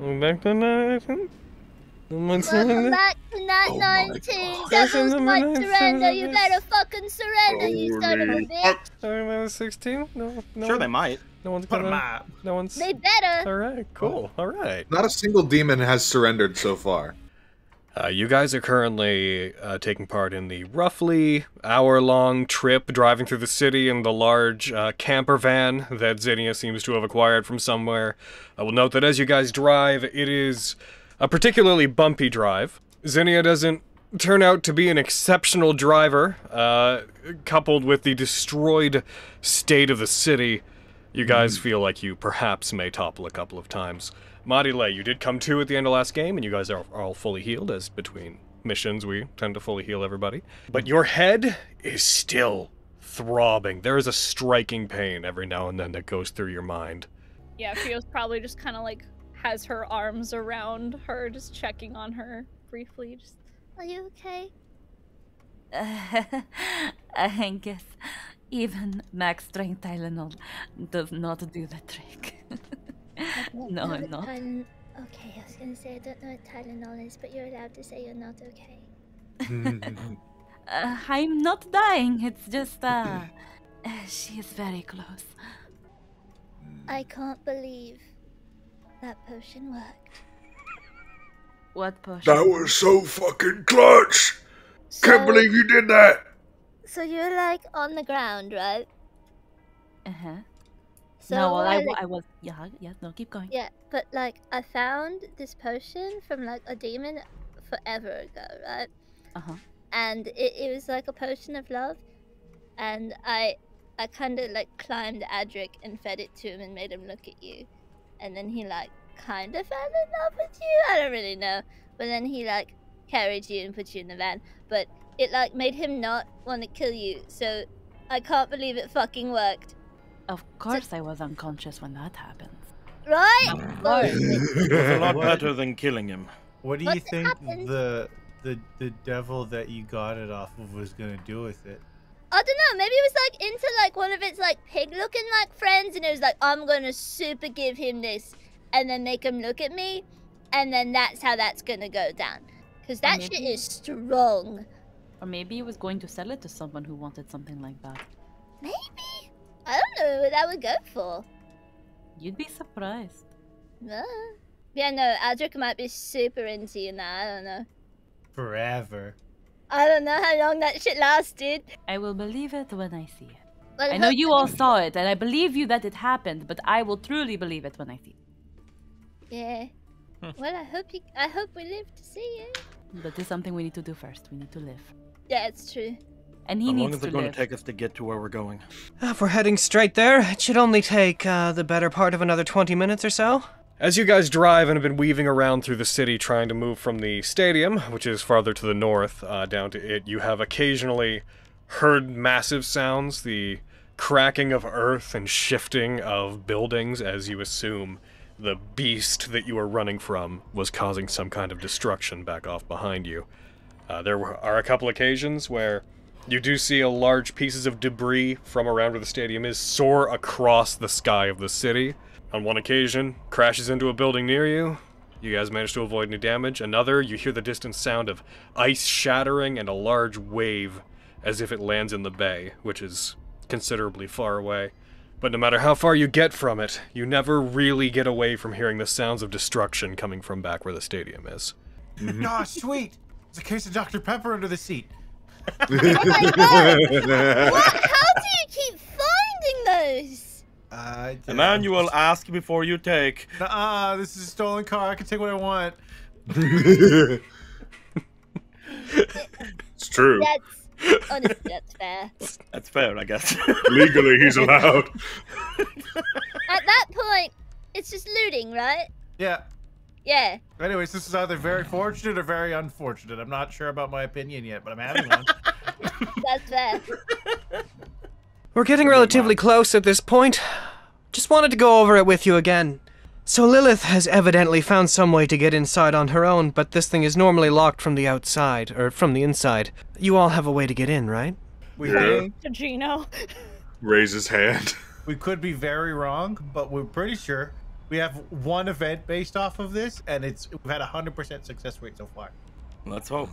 Welcome back to Nat19. Welcome back to Nat19. Doesn't want surrender. You better fucking surrender, you son of a bitch. Sorry, man, 16? No. Sure, they might. No one's gonna. No one's. They better. All right, cool. All right. Not a single demon has surrendered so far. You guys are currently taking part in the roughly hour-long trip driving through the city in the large camper van that Zinnia seems to have acquired from somewhere. I will note that as you guys drive, it is a particularly bumpy drive. Zinnia doesn't turn out to be an exceptional driver, coupled with the destroyed state of the city. You guys feel like you perhaps may topple a couple of times. Marilei, you did come to at the end of last game, and you guys are all fully healed, as between missions we tend to fully heal everybody. But your head is still throbbing. There is a striking pain every now and then that goes through your mind. Yeah, Theo's probably just kind of like has her arms around her, just checking on her briefly. Just, are you okay? I guess even max strength Tylenol does not do the trick. No, I'm not. Okay, I was gonna say I don't know what Tylenol is, but you're allowed to say you're not okay. I'm not dying, it's just, she's very close. I can't believe that potion worked. What potion? That was so fucking clutch! So, can't believe you did that! So you're like on the ground, right? Uh-huh. So no, well, I was, yeah, no, keep going. Yeah, but like, I found this potion from like a demon forever ago, right? Uh-huh. And it was like a potion of love. And I kind of like climbed Adric and fed it to him and made him look at you. And then he like kind of fell in love with you. I don't really know. But then he like carried you and put you in the van. But it like made him not want to kill you. So I can't believe it fucking worked. Of course, I was unconscious when that happens. Right? It was a lot better than killing him. What do you think the devil that you got it off of was gonna do with it? I don't know. Maybe it was like into like one of its like pig-looking like friends, and it was like, I'm gonna super give him this, and then make him look at me, and then that's how that's gonna go down. Cause that shit is strong. Or maybe he was going to sell it to someone who wanted something like that. Maybe. I don't know what that would go for. You'd be surprised. No. Yeah, no, Adric might be super into you now, I don't know. Forever. I don't know how long that shit lasted. I will believe it when I see it. Well, I know you all saw it, and I believe you that it happened, but I will truly believe it when I see it. Yeah. Well, I hope we live to see it. But there's something we need to do first. We need to live. Yeah, it's true. And he needs to live. How long is it going to take us to get to where we're going? If we're heading straight there, it should only take the better part of another 20 minutes or so. As you guys drive and have been weaving around through the city trying to move from the stadium, which is farther to the north, down to it, you have occasionally heard massive sounds, the cracking of earth and shifting of buildings, as you assume the beast that you were running from was causing some kind of destruction back off behind you. There are a couple occasions where you do see a large pieces of debris from around where the stadium is soar across the sky of the city. On one occasion, crashes into a building near you. You guys manage to avoid any damage. Another, you hear the distant sound of ice shattering and a large wave as if it lands in the bay, which is considerably far away. But no matter how far you get from it, you never really get away from hearing the sounds of destruction coming from back where the stadium is. Oh, sweet! It's a case of Dr. Pepper under the seat. Oh my god! What? How do you keep finding those? Emmanuel, ask before you take. Ah, this is a stolen car. I can take what I want. It's true. That's honestly, that's fair. That's fair, I guess. Legally, he's allowed. At that point, it's just looting, right? Yeah. Yeah. Anyways, this is either very fortunate or very unfortunate. I'm not sure about my opinion yet, but I'm having one. That's fair. We're getting relatively close at this point. Just wanted to go over it with you again. So Lilith has evidently found some way to get inside on her own, but this thing is normally locked from the outside, or from the inside. You all have a way to get in, right? We do. Yeah. Gino. Raise his hand. We could be very wrong, but we're pretty sure. We have one event based off of this, and we've had 100% success rate so far. Let's hope.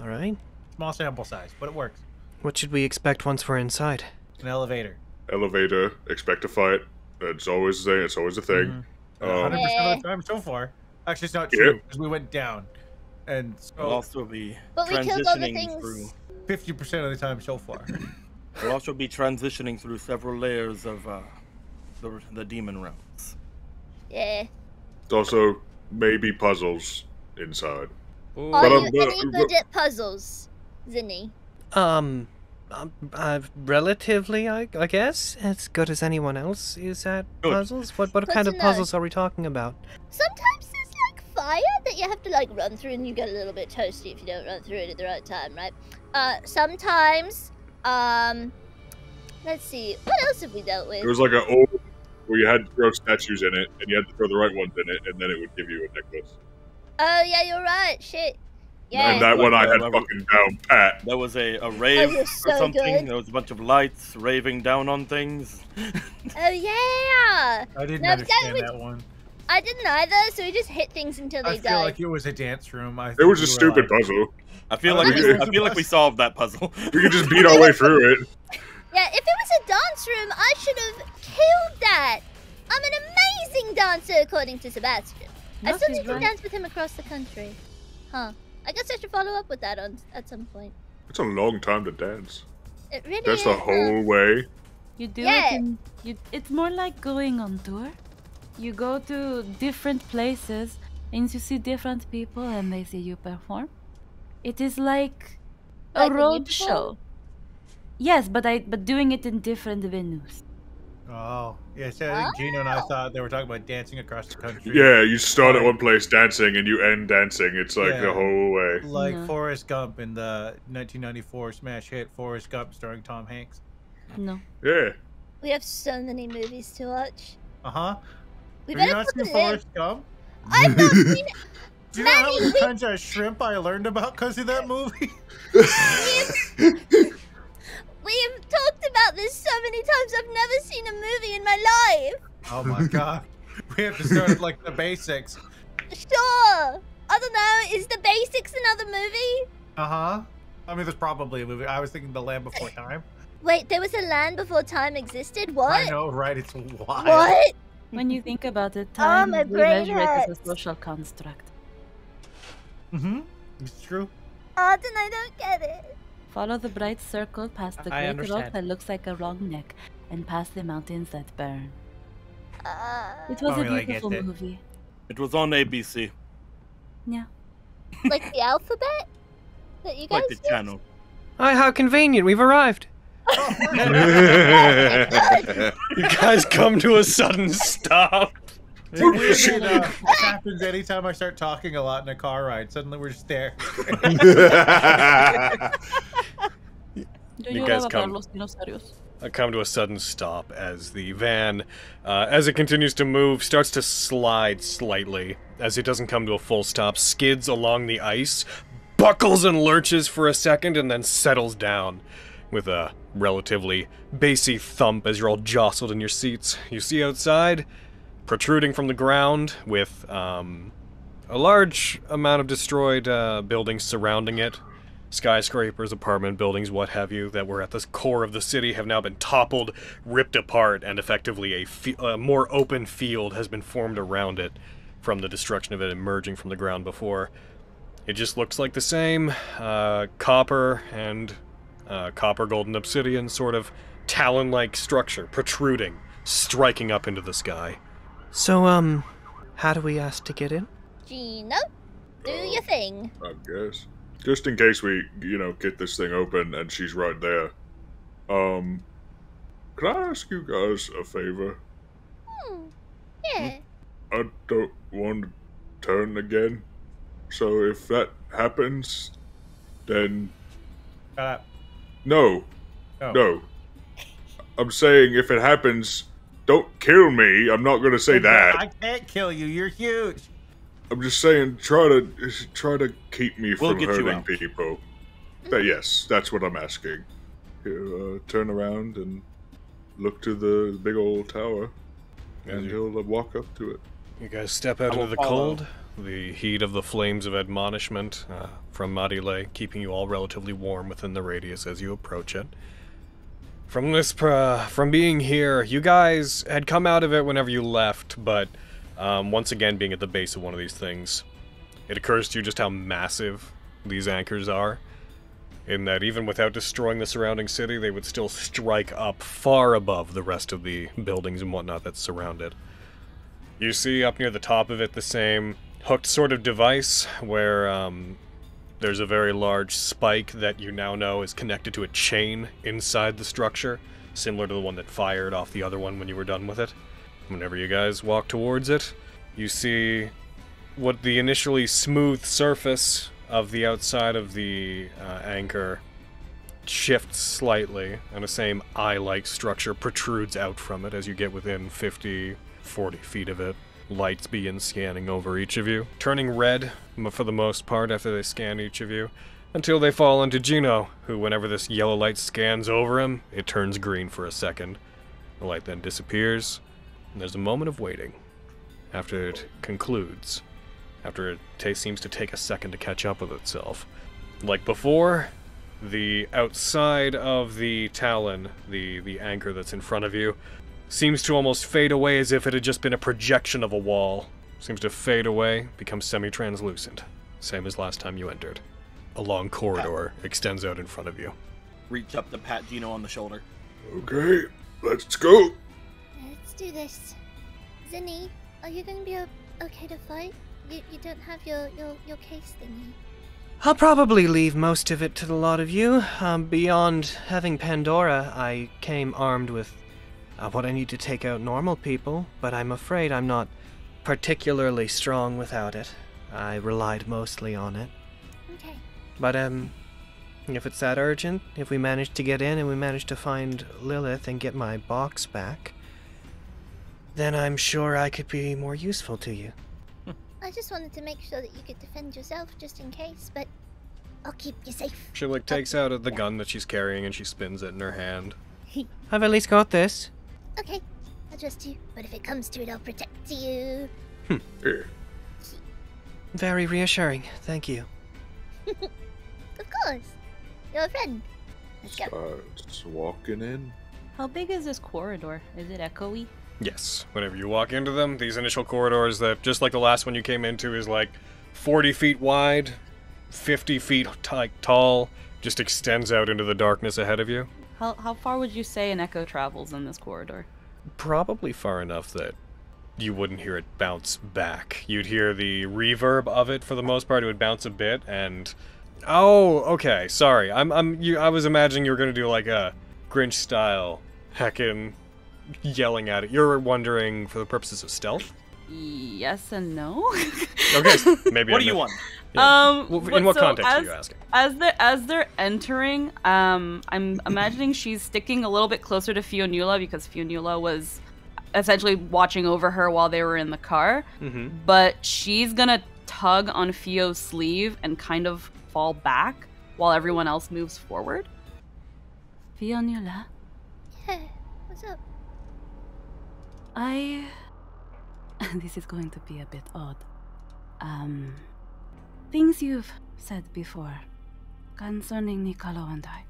All right. Small sample size, but it works. What should we expect once we're inside? An elevator. Elevator. Expect a fight. It's always a thing. 100% of the time so far. Actually, it's not true because we went down, and so we'll also be transitioning through 50% of the time so far. We'll also be transitioning through several layers of the demon realms. Yeah. Also, maybe puzzles inside. Ooh. Are you any good at puzzles, Zinni? Relatively, I guess, as good as anyone else is at puzzles. What kind of puzzles are we talking about? Sometimes there's like fire that you have to like run through, and you get a little bit toasty if you don't run through it at the right time, right? Sometimes, let's see, what else have we dealt with? It was like an old where you had to throw statues in it, and you had to throw the right ones in it, and then it would give you a necklace. Oh yeah, you're right. Shit. Yeah. And that one I had fucking down pat. There was a rave or something. Good. There was a bunch of lights raving down on things. Oh yeah! I didn't understand that one. I didn't either, so we just hit things until they died. I feel like it was a dance room. It was a stupid puzzle. I feel like we solved that puzzle. We could just beat our way through it. Yeah, if it was a dance room, I should have killed that. I'm an amazing dancer, according to Sebastian. I still need to dance with him across the country. Huh. I guess I should follow up with that at some point. It's a long time to dance. It really is. That's the whole way. You do it and it's more like going on tour. You go to different places and you see different people and they see you perform. It is like a road show. Yes, but doing it in different venues. Oh, yeah, so I think Gino and I thought they were talking about dancing across the country. Yeah, you start at one place dancing and you end dancing. It's like the whole way. Like Forrest Gump in the 1994 smash hit Forrest Gump starring Tom Hanks. No. Yeah. We have so many movies to watch. Uh-huh. Have you not seen Forrest Gump? I've not seen it. Do you know how many kinds of shrimp I learned about because of that movie? We have talked about this so many times. I've never seen a movie in my life. Oh my god. We have to start with like the basics. Sure. I don't know. Is the basics another movie? Uh-huh. I mean, there's probably a movie. I was thinking The Land Before Time. Wait, there was a Land Before Time existed? What? I know, right? It's wild. What? When you think about it, time is a social construct. Mm-hmm. It's true. Arden, I don't get it. Follow the bright circle past the great rock that looks like a wrong neck and past the mountains that burn. It was a beautiful movie. It was on ABC. Yeah. Like the alphabet? That you guys like the channel. Hi, how convenient. We've arrived. Oh, you guys come to a sudden stop. It really, happens anytime I start talking a lot in a car ride. Suddenly we're just there. You guys come to a sudden stop as the van, as it continues to move, starts to slide slightly. As it doesn't come to a full stop, skids along the ice, buckles and lurches for a second, and then settles down with a relatively bassy thump as you're all jostled in your seats. You see outside, protruding from the ground with a large amount of destroyed buildings surrounding it. Skyscrapers, apartment buildings, what have you, that were at the core of the city have now been toppled, ripped apart, and effectively a more open field has been formed around it from the destruction of it emerging from the ground before. It just looks like the same copper and copper, gold, and obsidian sort of talon-like structure protruding, striking up into the sky. So, how do we ask to get in? Gino, do your thing. I guess. Just in case we, you know, get this thing open and she's right there. Can I ask you guys a favor? Yeah. I don't want to turn again. So if that happens, then... No. Oh. No. I'm saying if it happens... Don't kill me. I'm not gonna say that. I can't kill you. You're huge. I'm just saying, try to keep me from hurting people. But yes, that's what I'm asking. Here, turn around and look to the big old tower, and he'll walk up to it. You guys step out into the cold, the heat of the flames of admonishment from Marilei, keeping you all relatively warm within the radius as you approach it. From this, from being here, you guys had come out of it whenever you left, but once again being at the base of one of these things, it occurs to you just how massive these anchors are, in that even without destroying the surrounding city, they would still strike up far above the rest of the buildings and whatnot that surround it. You see up near the top of it the same hooked sort of device where there's a very large spike that you now know is connected to a chain inside the structure, similar to the one that fired off the other one when you were done with it. Whenever you guys walk towards it, you see what the initially smooth surface of the outside of the anchor shifts slightly, and the same eye-like structure protrudes out from it as you get within 40 feet of it. Lights begin scanning over each of you, turning red for the most part after they scan each of you, until they fall into Gino, who, whenever this yellow light scans over him, it turns green for a second. The light then disappears, and there's a moment of waiting after it concludes, after it seems to take a second to catch up with itself. Like before, the outside of the talon, the anchor that's in front of you, seems to almost fade away as if it had just been a projection of a wall. Seems to fade away, become semi-translucent, same as last time you entered. A long corridor extends out in front of you. Reach up to pat Gino on the shoulder. Okay, let's go. Let's do this. Zinni, are you going to be okay to fight? You don't have your case thingy. I'll probably leave most of it to the lot of you. Beyond having Pandora, I came armed with what I need to take out normal people, but I'm afraid I'm not particularly strong without it. I relied mostly on it. Okay. But if it's that urgent, if we manage to get in and we manage to find Lilith and get my box back, then I'm sure I could be more useful to you. I just wanted to make sure that you could defend yourself just in case, but I'll keep you safe. She takes out the gun that she's carrying and she spins it in her hand. I've at least got this. Okay, I trust you, but if it comes to it, I'll protect you. Very reassuring, thank you. Of course, you're a friend. Let's go. Starts walking in. How big is this corridor? Is it echoey? Yes, whenever you walk into them, these initial corridors that, just like the last one you came into, is like 40 feet wide, 50 feet tall, just extends out into the darkness ahead of you. How far would you say an echo travels in this corridor? Probably far enough that you wouldn't hear it bounce back. You'd hear the reverb of it for the most part. It would bounce a bit and... Oh, okay, sorry. I was imagining you were going to do like a Grinch-style heckin' yelling at it. You're wondering for the purposes of stealth? Yes and no. Okay, maybe. What do you want? Yeah. In what context are you asking? As they're entering, I'm imagining she's sticking a little bit closer to Fionnula because Fionnula was essentially watching over her while they were in the car. Mm-hmm. But she's gonna tug on Fio's sleeve and kind of fall back while everyone else moves forward. Fionnula. Yeah. What's up? This is going to be a bit odd. Things you've said before concerning Niccolo and I.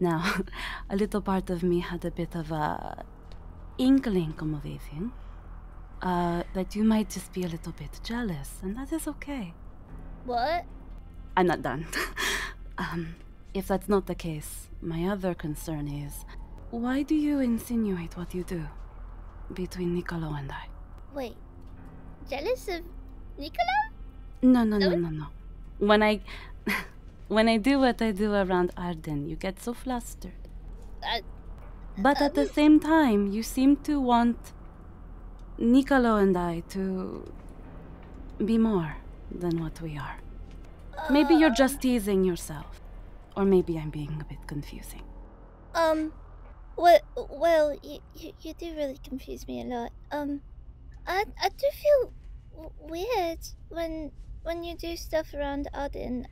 Now, a little part of me had a bit of a inkling of a thing that you might just be a little bit jealous, and that is okay. What? I'm not done. If that's not the case, my other concern is, why do you insinuate what you do between Niccolo and I? Wait, jealous of Niccolo? No. When I do what I do around Arden, you get so flustered. But at the same time, you seem to want Niccolo and I to be more than what we are. Maybe you're just teasing yourself, or maybe I'm being a bit confusing. Well, you do really confuse me a lot. I do feel weird when you do stuff around Arden.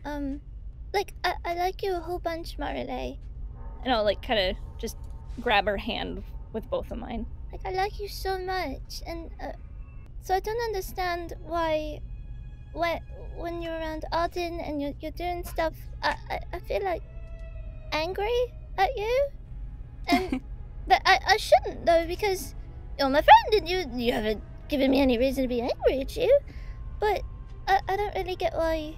Like, I like you a whole bunch, Marilei. And I'll, like, kind of just grab her hand with both of mine. Like, I like you so much, and So I don't understand why when you're around Arden and you're doing stuff, I feel like angry at you. And but I shouldn't though, because you're my friend and you haven't given me any reason to be angry at you. But I don't really get why.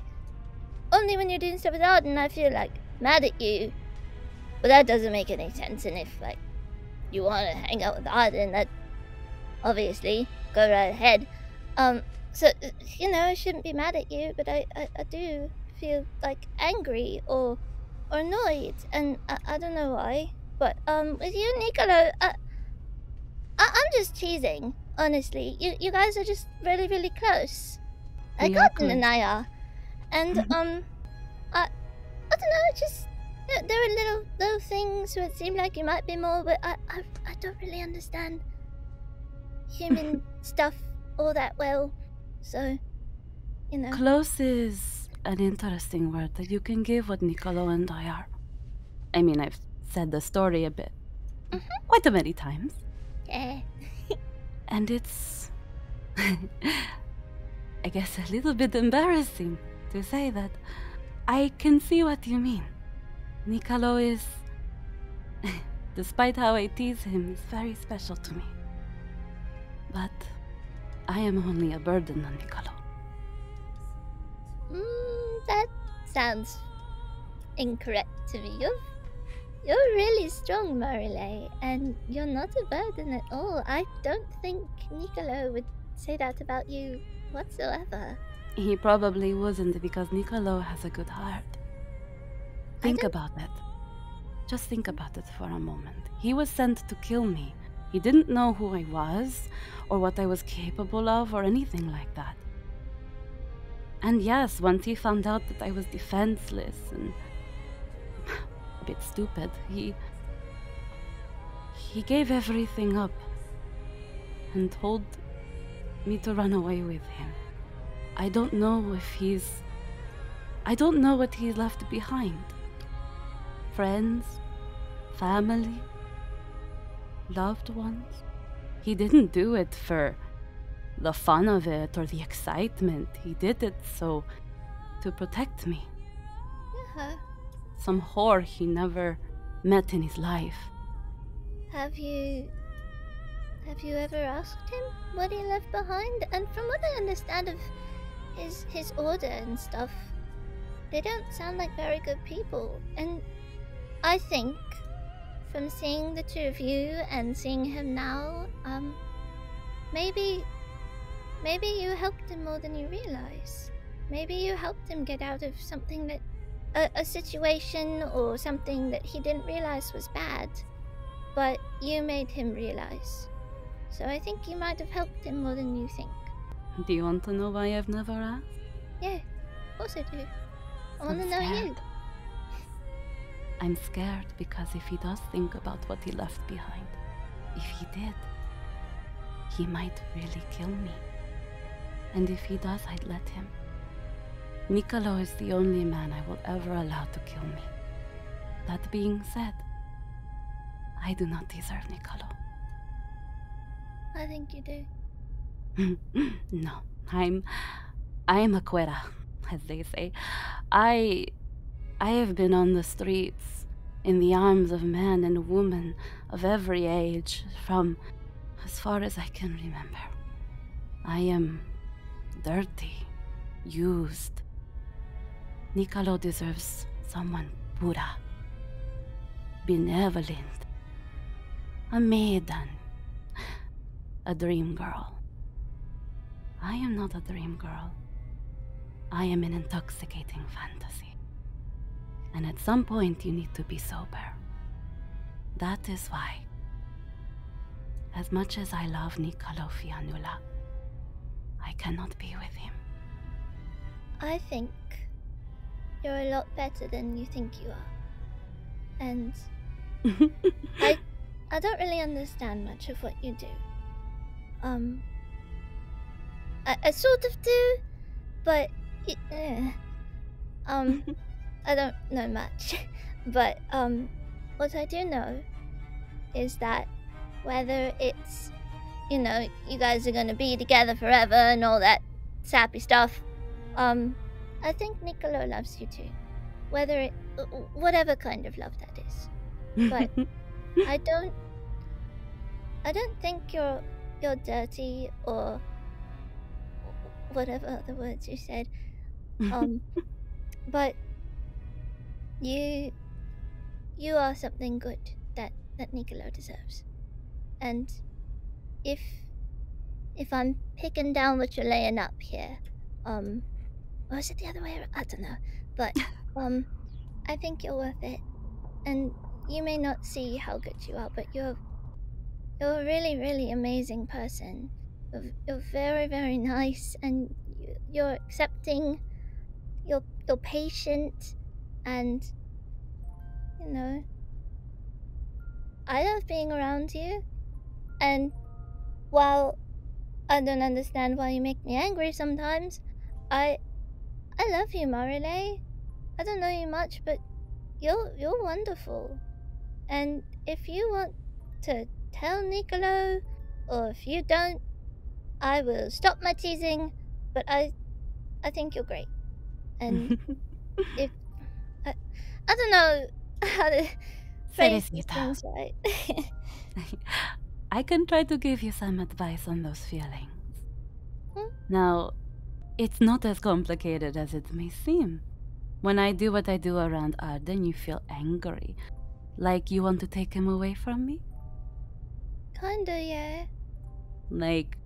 Only when you're doing stuff with Arden I feel like mad at you. But that doesn't make any sense, and if like you want to hang out with Arden, that obviously go right ahead. So you know, I shouldn't be mad at you, but I do feel like angry or annoyed, and I don't know why. But with you, Niccolo, I'm just teasing, honestly. You guys are just really, really close. Like Arden and I are. And I don't know, just there are little things where it seemed like you might be more, but I don't really understand human stuff all that well. So you know, close is an interesting word that you can give what Niccolo and I are. I mean, I've said the story a bit, quite a many times. Yeah. And it's I guess a little bit embarrassing to say that. I can see what you mean. Niccolo is, despite how I tease him, is very special to me. But I am only a burden on Niccolo. That sounds incorrect to me. You're really strong, Marilei, and you're not a burden at all. I don't think Niccolo would say that about you whatsoever. He probably wasn't, because Niccolo has a good heart. Think about it. Just think about it for a moment. He was sent to kill me. He didn't know who I was, or what I was capable of, or anything like that. And yes, once he found out that I was defenseless and a bit stupid, he gave everything up and told me to run away with him. I don't know if he's... I don't know what he left behind. Friends, family, loved ones. He didn't do it for the fun of it or the excitement. He did it so to protect me. Some whore he never met in his life. Have you ever asked him what he left behind? And from what I understand of his order and stuff, they don't sound like very good people. And I think, from seeing the two of you and seeing him now, maybe you helped him more than you realize. Maybe you helped him get out of something that, a situation or something that he didn't realize was bad, but you made him realize. So I think you might have helped him more than you think. Do you want to know why I've never asked? Yeah, of course I do. I want to know you. I'm scared because if he does think about what he left behind, if he did, he might really kill me. And if he does, I'd let him. Niccolo is the only man I will ever allow to kill me. That being said, I do not deserve Niccolo. I think you do. No, I am a cuera, as they say. I have been on the streets, in the arms of men and women of every age, from as far as I can remember. I am dirty, used. Niccolo deserves someone pura, benevolent, a maiden, a dream girl. I am not a dream girl. I am an intoxicating fantasy. And at some point you need to be sober. That is why, as much as I love Niccolo Fionnula, I cannot be with him. I think you're a lot better than you think you are. And I don't really understand much of what you do. I sort of do, but I don't know much. But what I do know is that whether it's you know, you guys are gonna be together forever and all that sappy stuff. I think Niccolo loves you too. Whatever kind of love that is. But I don't think you're dirty or whatever the words you said. But you are something good that Niccolo deserves. And if I'm picking down what you're laying up here, or is it the other way around? I don't know. But I think you're worth it. And you may not see how good you are, but you're a really, really amazing person. You're very, very nice, and you're accepting. You're patient, and you know, I love being around you. And while I don't understand why you make me angry sometimes, I love you, Marilei. I don't know you much, but you're wonderful. And if you want to tell Niccolo, or if you don't, I will stop my teasing. But I think you're great. And if I don't know how to phrase things right. I can try to give you some advice on those feelings. Now, it's not as complicated as it may seem. When I do what I do around Arden, you feel angry. Like you want to take him away from me? Kinda, yeah. Like,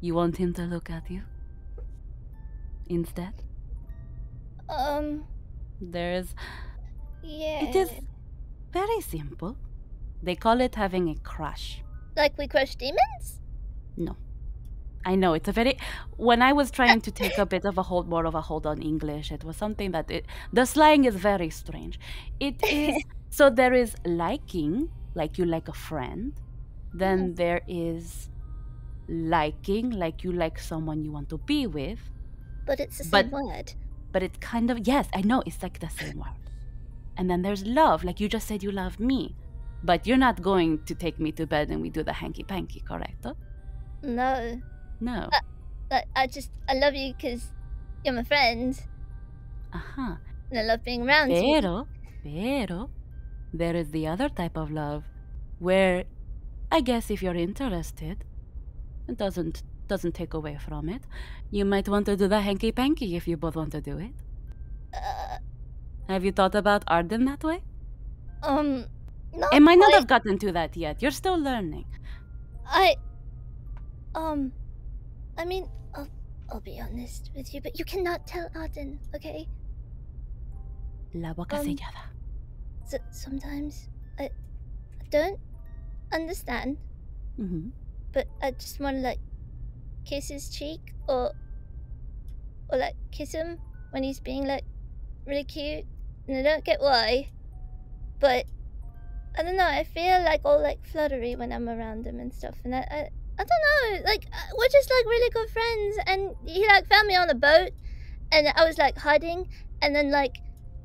you want him to look at you? Instead? There's... Yeah. It is very simple. They call it having a crush. Like we crush demons? No. I know, it's a very... When I was trying to take a bit of a hold, more of a hold on English, it was something that it... The slang is very strange. It is... So there is liking, like you like a friend. Then there is liking, like you like someone you want to be with. But it's the same word. But it's kind of, yes, I know, it's like the same word. And then there's love, like you just said you love me. But you're not going to take me to bed and we do the hanky-panky, correcto? No. No. I love you because you're my friend. Uh-huh. And I love being around you. Pero, there is the other type of love where, I guess if you're interested, it doesn't take away from it. You might want to do the hanky-panky if you both want to do it. Have you thought about Arden that way? Not It might not have gotten to that yet. You're still learning. I mean, I'll be honest with you, but you cannot tell Arden, okay? La boca sellada. So sometimes I don't understand, but I just want to like kiss his cheek or like kiss him when he's being like really cute, and I don't get why, but I don't know, I feel like all like fluttery when I'm around him and stuff, and I don't know, like we're just like really good friends, and he like found me on a boat and I was like hiding, and then like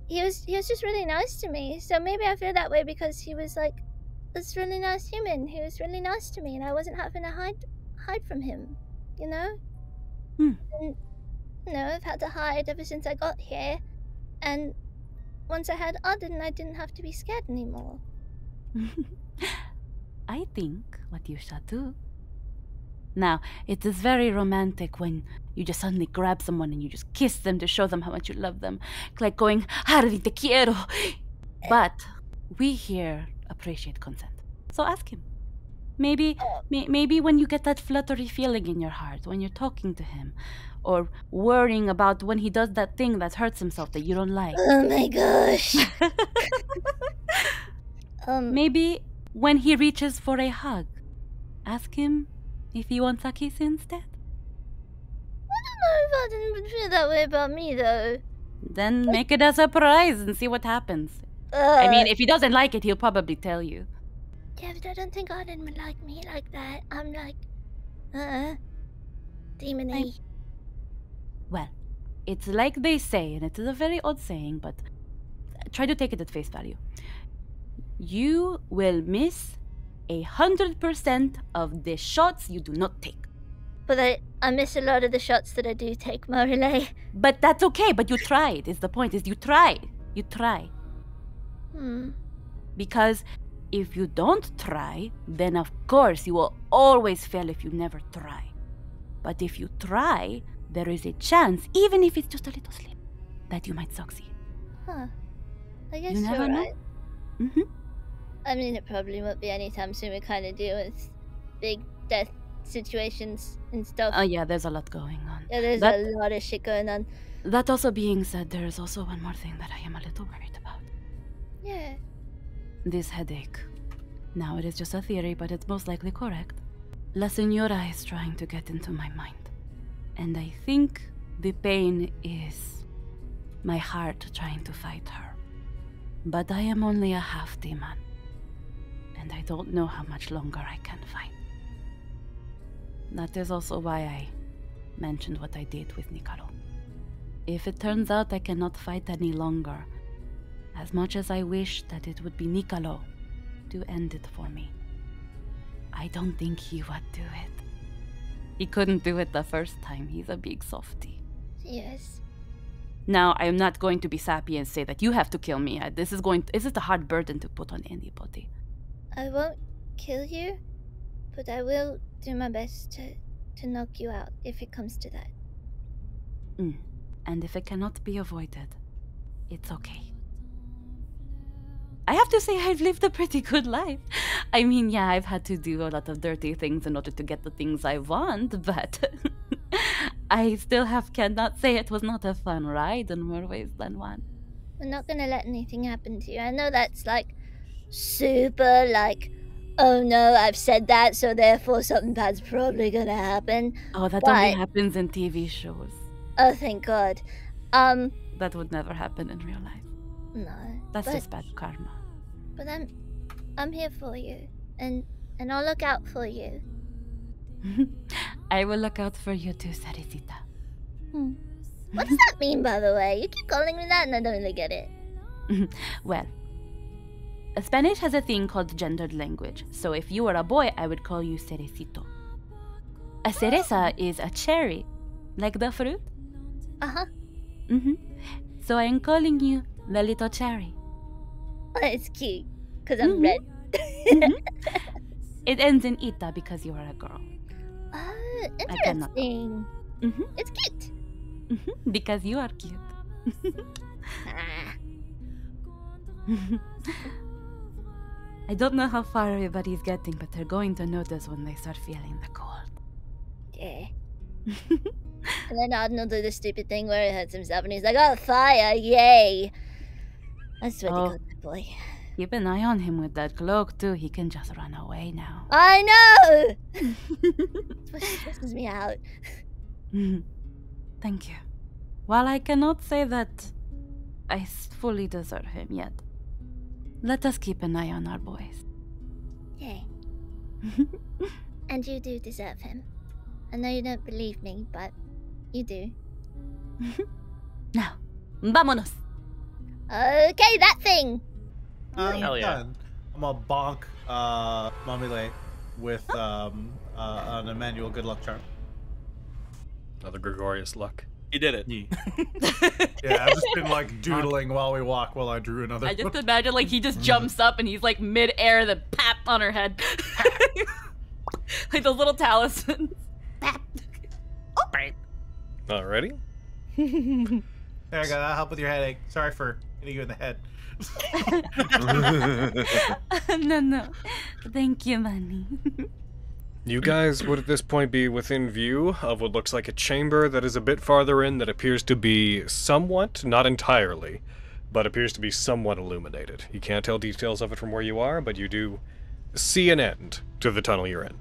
he was just really nice to me, so maybe I feel that way because he was like this really nice human who was really nice to me and I wasn't having to hide from him, you know? And, you know, I've had to hide ever since I got here, and once I had Arden I didn't have to be scared anymore. I think what you should do. Now, it is very romantic when you just suddenly grab someone and you just kiss them to show them how much you love them. Like going, Harry, te quiero. But we here appreciate consent. So ask him. Maybe when you get that fluttery feeling in your heart, when you're talking to him, or worrying about when he does that thing that hurts himself that you don't like. Oh my gosh. Maybe when he reaches for a hug, ask him if he wants a kiss instead. I don't know if I didn't feel that way about me, though. Then make it a surprise and see what happens. I mean, if he doesn't like it, he'll probably tell you. Yeah, but I don't think Arden would like me like that. I'm like, demon-y. Well, it's like they say, and it is a very odd saying, but try to take it at face value. You will miss 100% of the shots you do not take. But I miss a lot of the shots that I do take, Marilei. But that's okay, but you tried. Is the point is you try. You try. Because if you don't try, then of course you will always fail if you never try. But if you try, there is a chance, even if it's just a little slip, that you might succeed. Huh. I guess you never know. Right. Mm-hmm. I mean, it probably won't be anytime soon. We kind of deal with big death situations and stuff. Oh yeah, there's a lot going on. Yeah, there's a lot of shit going on. That also being said, there is also one more thing that I am a little worried about. Yeah. This headache. Now it is just a theory, but it's most likely correct. La Señora is trying to get into my mind. And I think the pain is my heart trying to fight her. But I am only a half demon. And I don't know how much longer I can fight. That is also why I mentioned what I did with Niccolo. If it turns out I cannot fight any longer, as much as I wish that it would be Niccolo to end it for me, I don't think he would do it. He couldn't do it the first time. He's a big softy. Yes. Now, I am not going to be sappy and say that you have to kill me. This is a hard burden to put on anybody. I won't kill you, but I will do my best to knock you out if it comes to that. And if it cannot be avoided, it's okay. I have to say I've lived a pretty good life. I mean, yeah, I've had to do a lot of dirty things in order to get the things I want, but I still cannot say it was not a fun ride in more ways than one. We're not gonna let anything happen to you. I know that's like super like, oh no, I've said that, so therefore something bad's probably gonna happen. Oh, that only happens in TV shows. Oh, thank God. That would never happen in real life. No. That's just bad karma. But I'm here for you. And I'll look out for you. I will look out for you too, Sarisita. What does that mean, by the way? You keep calling me that and I don't really get it. Well, Spanish has a thing called gendered language. So if you were a boy, I would call you Cerecito. A cereza is a cherry. Like the fruit? Uh-huh. Mm-hmm. So I am calling you the little cherry. Oh, it's cute, because I'm red. It ends in Ita because you are a girl. Oh, interesting. It's cute. Because you are cute. I don't know how far everybody's getting, but they're going to notice when they start feeling the cold. Yeah. And then Arden will do this stupid thing where he hurts himself and he's like, oh, fire, yay. I swear to God, that boy. Keep an eye on him with that cloak, too. He can just run away now. I know! That's what stresses me out. Thank you. While I cannot say that I fully deserve him yet, let us keep an eye on our boys. Yay. And you do deserve him. I know you don't believe me, but you do. Now, vámonos! Okay, that thing! Hell yeah. I'm gonna bonk Marilei with an Emmanuel good luck charm. Another Gregorius luck. You did it. Yeah, I've just been like doodling while we walk while I drew another. I just imagine like he just jumps up and he's like mid-air, then pap on her head. Like those little talismans. Pap. Oh, right. Alrighty. There I go, that'll help with your headache. Sorry for hitting you in the head. No. Thank you, Manny. You guys would at this point be within view of what looks like a chamber that is a bit farther in that appears to be somewhat, not entirely, but appears to be somewhat illuminated. You can't tell details of it from where you are, but you do see an end to the tunnel you're in.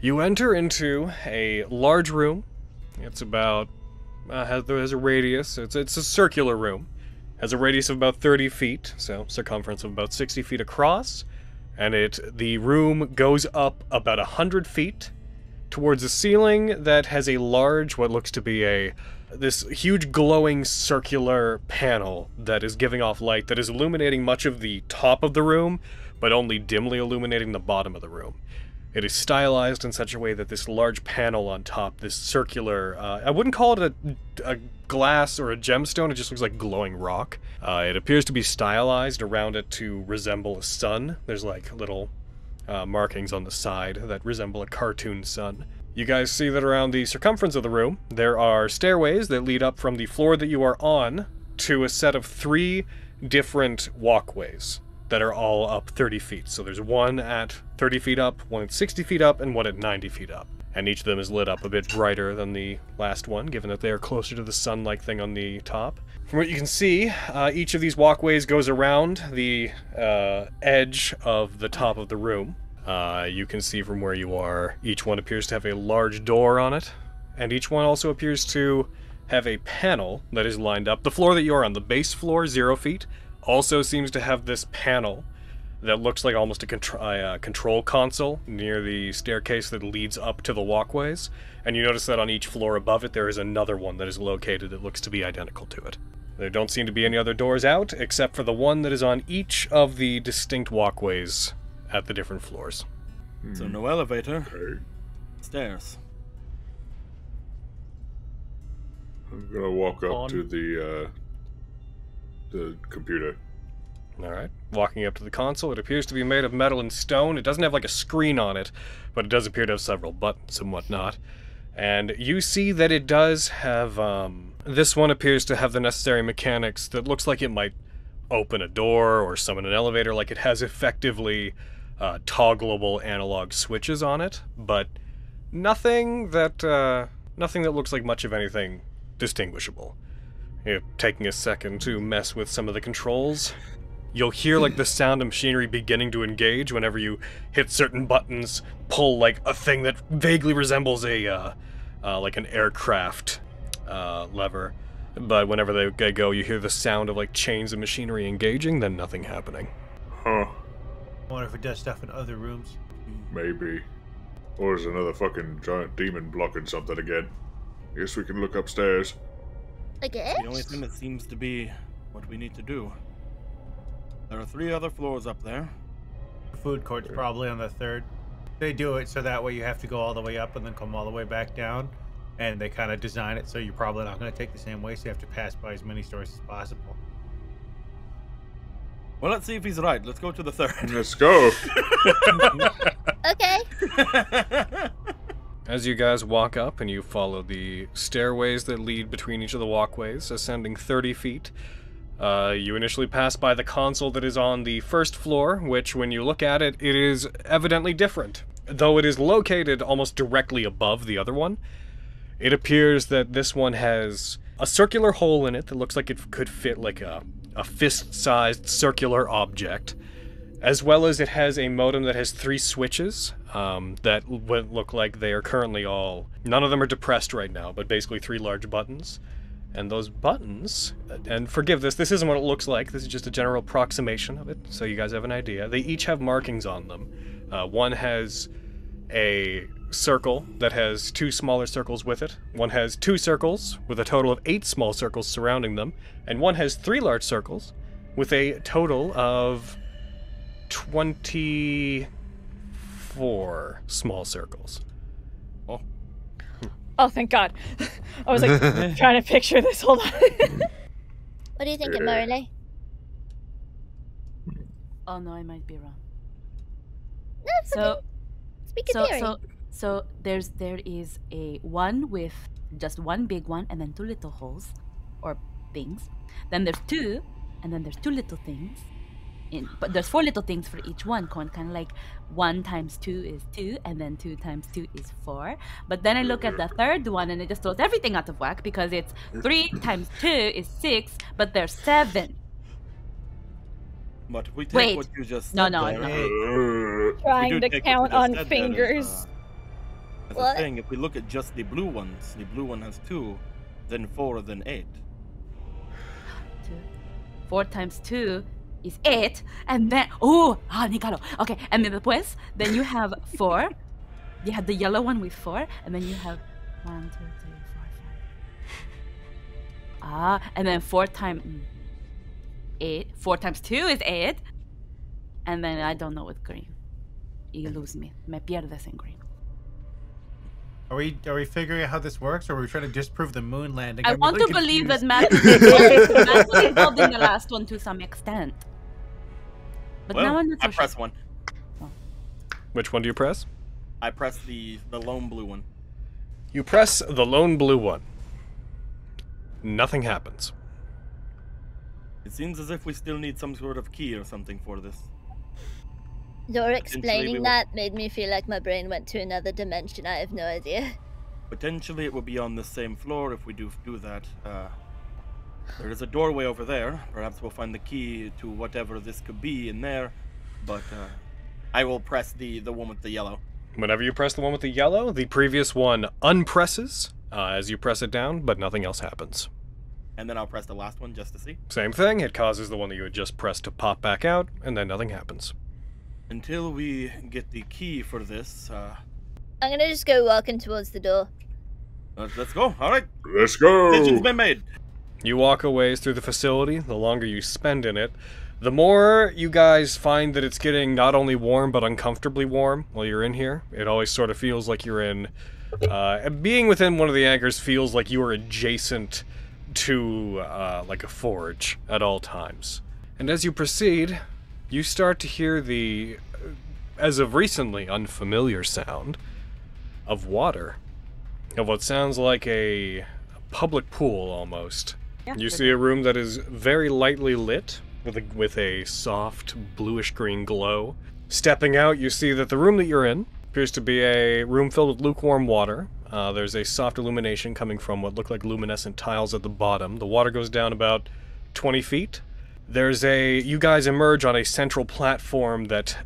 You enter into a large room. It's about, has a radius, it's a circular room. Has a radius of about 30 feet, so circumference of about 60 feet across, and the room goes up about 100 feet towards a ceiling that has a large, what looks to be this huge glowing circular panel that is giving off light that is illuminating much of the top of the room, but only dimly illuminating the bottom of the room. It is stylized in such a way that this large panel on top, this circular, I wouldn't call it a glass or a gemstone, it just looks like glowing rock. It appears to be stylized around it to resemble a sun. There's like little markings on the side that resemble a cartoon sun. You guys see that around the circumference of the room, there are stairways that lead up from the floor that you are on to a set of 3 different walkways that are all up 30 feet. So there's one at 30 feet up, one at 60 feet up, and one at 90 feet up. And each of them is lit up a bit brighter than the last one, given that they are closer to the sun-like thing on the top. From what you can see, each of these walkways goes around the edge of the top of the room. You can see from where you are, each one appears to have a large door on it, and each one also appears to have a panel that is lined up. The floor that you're on, the base floor, 0 feet, also seems to have this panel that looks like almost a control console near the staircase that leads up to the walkways. And you notice that on each floor above it, there is another one that is located that looks to be identical to it. There don't seem to be any other doors out, except for the one that is on each of the distinct walkways at the different floors. So no elevator, okay. Stairs. I'm gonna walk up to the computer. Alright, walking up to the console. It appears to be made of metal and stone. It doesn't have like a screen on it, but it does appear to have several buttons and whatnot. And you see that it does have, this one appears to have the necessary mechanics that looks like it might open a door or summon an elevator. Like it has effectively toggleable analog switches on it, but nothing that looks like much of anything distinguishable. If taking a second to mess with some of the controls, you'll hear like the sound of machinery beginning to engage whenever you hit certain buttons, pull like a thing that vaguely resembles a like an aircraft lever. But whenever they go, you hear the sound of like chains of machinery engaging, then nothing happening. Huh. I wonder if it does stuff in other rooms. Maybe. Or is another fucking giant demon blocking something again? I guess we can look upstairs. Again? The only thing that seems to be what we need to do. There are 3 other floors up there. The food court's probably on the 3rd. They do it so that way you have to go all the way up and then come all the way back down. And they kind of design it so you're probably not going to take the same way, so you have to pass by as many stores as possible. Well, let's see if he's right. Let's go to the 3rd. Let's go. Okay. As you guys walk up and you follow the stairways that lead between each of the walkways, ascending 30 feet, you initially pass by the console that is on the 1st floor, which when you look at it, it is evidently different. Though it is located almost directly above the other one, it appears that this one has a circular hole in it that looks like it could fit like a fist-sized circular object. As well as it has a modem that has 3 switches that look like they are currently all... None of them are depressed right now, but basically 3 large buttons. And those buttons... And forgive this, this isn't what it looks like. This is just a general approximation of it, so you guys have an idea. They each have markings on them. One has a circle that has 2 smaller circles with it. One has 2 circles with a total of 8 small circles surrounding them. And one has 3 large circles with a total of... 24 small circles. Oh. Oh, thank God. I was like trying to picture this. Hold on. What do you think, Marilei? Oh no, I might be wrong. No, it's okay. Speak of theory. So there is a one with just one big one and then 2 little holes or things. Then there's 2 and then there's 2 little things. But there's 4 little things for each one, kind of like 1 times 2 is 2, and then 2 times 2 is 4. But then I look at the 3rd one, and it just throws everything out of whack because it's 3 times 2 is 6, but there's 7. But we take Wait. What you just said. No. Trying to count on fingers. That's the thing. If we look at just the blue ones, the blue one has 2, then 4, then 8. 4 times 2 is 8, and then Niccolo. Okay, and then then you have 4. You have the yellow one with 4, and then you have 1, 2, 3, 4, 5. And then 4 times 8. 4 times 2 is 8. And then I don't know with green. You lose me. Me pierdes in green. Are we figuring out how this works, or are we trying to disprove the moon landing? I want really to confused. Believe that Matt was involved in the last one to some extent. But well, now I'm not so sure. I press one. Oh. Which one do you press? I press the lone blue one. You press the lone blue one. Nothing happens. It seems as if we still need some sort of key or something for this. Your explaining that made me feel like my brain went to another dimension. I have no idea. Potentially it will be on the same floor if we do that. There is a doorway over there. Perhaps we'll find the key to whatever this could be in there. But I will press the one with the yellow. Whenever you press the one with the yellow, the previous one unpresses as you press it down, but nothing else happens. And then I'll press the last one just to see. Same thing. It causes the one that you had just pressed to pop back out, and then nothing happens. Until we get the key for this, I'm gonna just go walking towards the door. Let's go. All right. Let's go. Decision's been made. You walk a ways through the facility. The longer you spend in it, the more you guys find that it's getting not only warm but uncomfortably warm while you're in here. It always sort of feels like you're in. Being within one of the anchors feels like you are adjacent to like a forge at all times. And as you proceed, you start to hear the, as of recently, unfamiliar sound of water. Of what sounds like a public pool, almost. Yeah, you see a room that is very lightly lit, with a soft, bluish-green glow. Stepping out, you see that the room that you're in appears to be a room filled with lukewarm water. There's a soft illumination coming from what look like luminescent tiles at the bottom. The water goes down about 20 feet. You guys emerge on a central platform that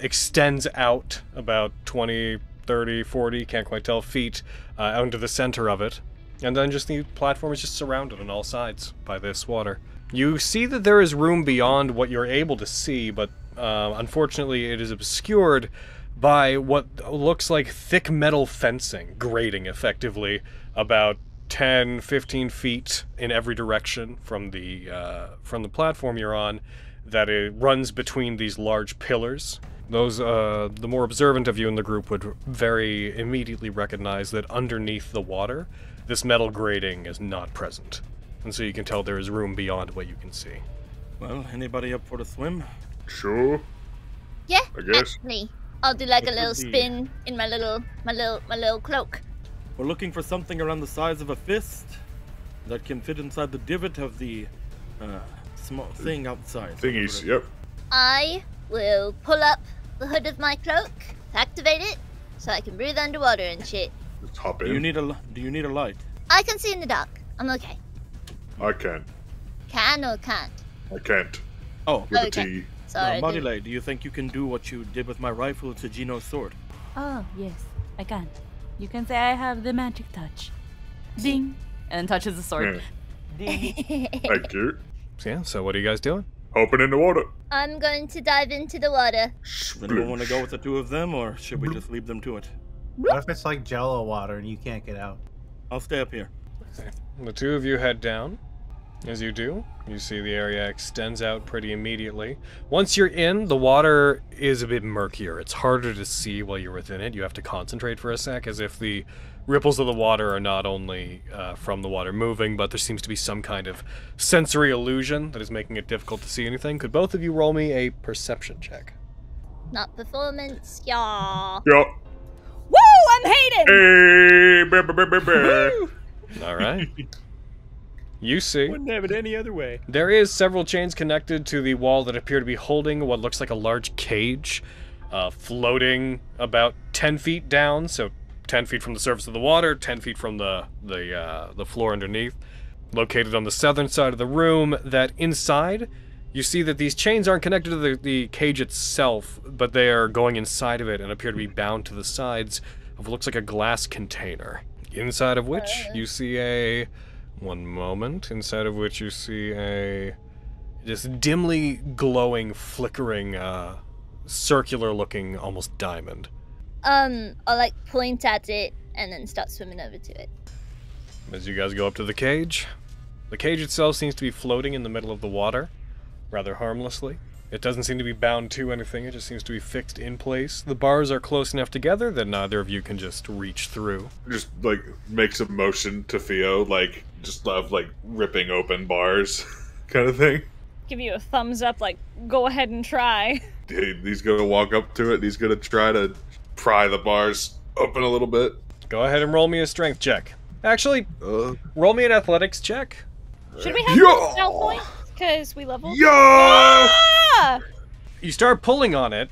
extends out about 20, 30, 40, can't quite tell, feet out into the center of it. And then just the platform is just surrounded on all sides by this water. You see that there is room beyond what you're able to see, but unfortunately it is obscured by what looks like thick metal fencing, grating effectively, about 10, 15 feet in every direction from the platform you're on, that it runs between these large pillars. Those, the more observant of you in the group would very immediately recognize that underneath the water, this metal grating is not present. And so you can tell there is room beyond what you can see. Well, anybody up for the swim? Sure. Yeah, I guess. Actually, I'll do like a little spin in my little cloak. We're looking for something around the size of a fist that can fit inside the divot of the small thing outside. Thingies, yep. I will pull up the hood of my cloak, activate it, so I can breathe underwater and shit. Just hop in. Do you need a light? I can see in the dark. I'm okay. I can. Can or can't? I can't. Oh, with okay. A T. Sorry. No, Marilei, do you think you can do what you did with my rifle to Gino's sword? Oh, yes, I can. You can say I have the magic touch. Ding. And touches the sword. Yeah. Ding. Thank you. Yeah, so what are you guys doing? Hoping in the water. I'm going to dive into the water. Then do we want to go with the two of them, or should we just leave them to it? What if it's like jello water and you can't get out? I'll stay up here. Okay. The two of you head down. As you do, you see the area extends out pretty immediately. Once you're in, the water is a bit murkier. It's harder to see while you're within it. You have to concentrate for a sec, as if the ripples of the water are not only from the water moving, but there seems to be some kind of sensory illusion that is making it difficult to see anything. Could both of you roll me a perception check? Not performance, y'all. Yeah. Woo, I'm hating! Hey, all right. You see, wouldn't have it any other way. There is several chains connected to the wall that appear to be holding what looks like a large cage, floating about 10 feet down, so 10 feet from the surface of the water, 10 feet from the floor underneath, located on the southern side of the room. That inside, you see that these chains aren't connected to the cage itself, but they are going inside of it and appear to be bound to the sides of what looks like a glass container, inside of which you see a... One moment, inside of which you see a just dimly glowing, flickering, circular-looking, almost diamond. I'll like point at it and then start swimming over to it. As you guys go up to the cage itself seems to be floating in the middle of the water, rather harmlessly. It doesn't seem to be bound to anything, it just seems to be fixed in place. The bars are close enough together that neither of you can just reach through. Just, like, makes a motion to Theo, like, just love, like, ripping open bars kind of thing. Give you a thumbs up, like, go ahead and try. He's gonna walk up to it, and he's gonna try to pry the bars open a little bit. Go ahead and roll me a strength check. Actually, roll me an athletics check. Should we have a stealth point? Because we leveled. Yeah! You start pulling on it,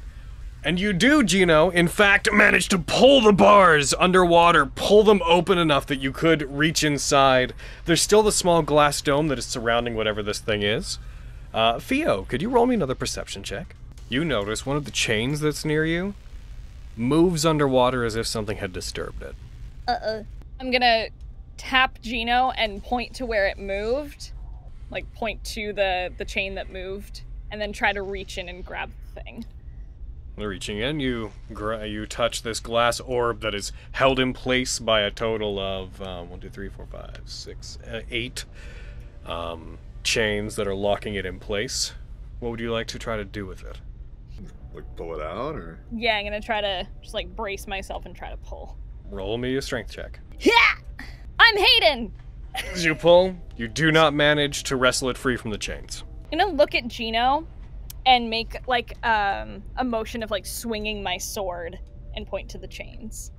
and you do, Gino, in fact, manage to pull the bars underwater, pull them open enough that you could reach inside. There's still the small glass dome that is surrounding whatever this thing is. Theo, could you roll me another perception check? You notice one of the chains that's near you moves underwater as if something had disturbed it. I'm gonna tap Gino and point to where it moved. Like, point to the chain that moved, and then try to reach in and grab the thing. Reaching in, you touch this glass orb that is held in place by a total of 1, 2, 3, 4, 5, 6, 8 chains that are locking it in place. What would you like to try to do with it? Like, pull it out, or...? Yeah, I'm gonna try to just, like, brace myself and try to pull. Roll me a strength check. Yeah! I'm Hayden! As you pull, you do not manage to wrestle it free from the chains. I'm gonna look at Gino and make, like, a motion of, like, swinging my sword and point to the chains.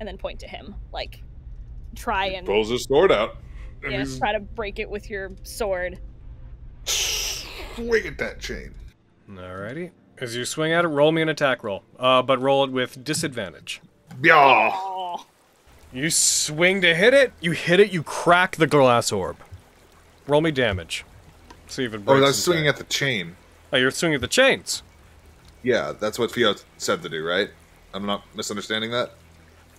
And then point to him. Like, try and... He pulls his sword out. Yeah, he's... try to break it with your sword. Swing at that chain. Alrighty. As you swing at it, roll me an attack roll. But roll it with disadvantage. Yeah. Oh. You swing to hit it, you crack the glass orb. Roll me damage. See if it breaks. Oh, that's swinging at the chain. Oh, you're swinging at the chains. Yeah, that's what Theo said to do, right? I'm not misunderstanding that?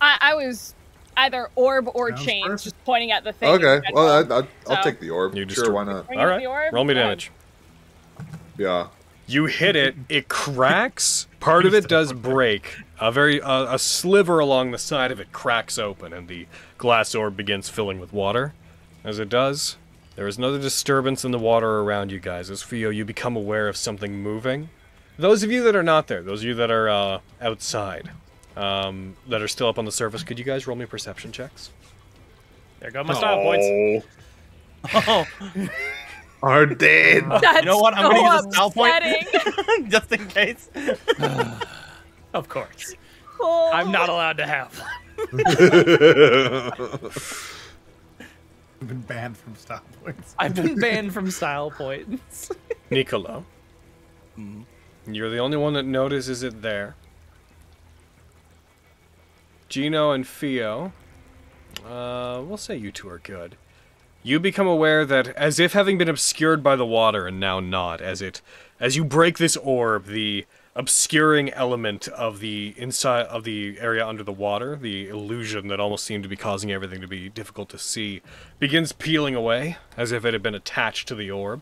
I was either orb or chains, just pointing at the thing. Okay, well, I'll take the orb. You sure, why not? All right, roll me damage. Yeah. You hit it, it cracks, part of it does break. A sliver along the side of it cracks open, and the glass orb begins filling with water. As it does, there is another disturbance in the water around you guys. As Theo, you become aware of something moving. Those of you that are not there, those of you that are outside, that are still up on the surface, could you guys roll me perception checks? There go my style points. Oh. Arden. You know what? I'm going to use a style point just in case. Of course. Oh. I'm not allowed to have. I've been banned from style points. I've been banned from style points. Niccolo, you're the only one that notices it there. Gino and Theo, we'll say you two are good. You become aware that, as if having been obscured by the water and now not, as you break this orb, the obscuring element of the inside of the area under the water, the illusion that almost seemed to be causing everything to be difficult to see, begins peeling away, as if it had been attached to the orb.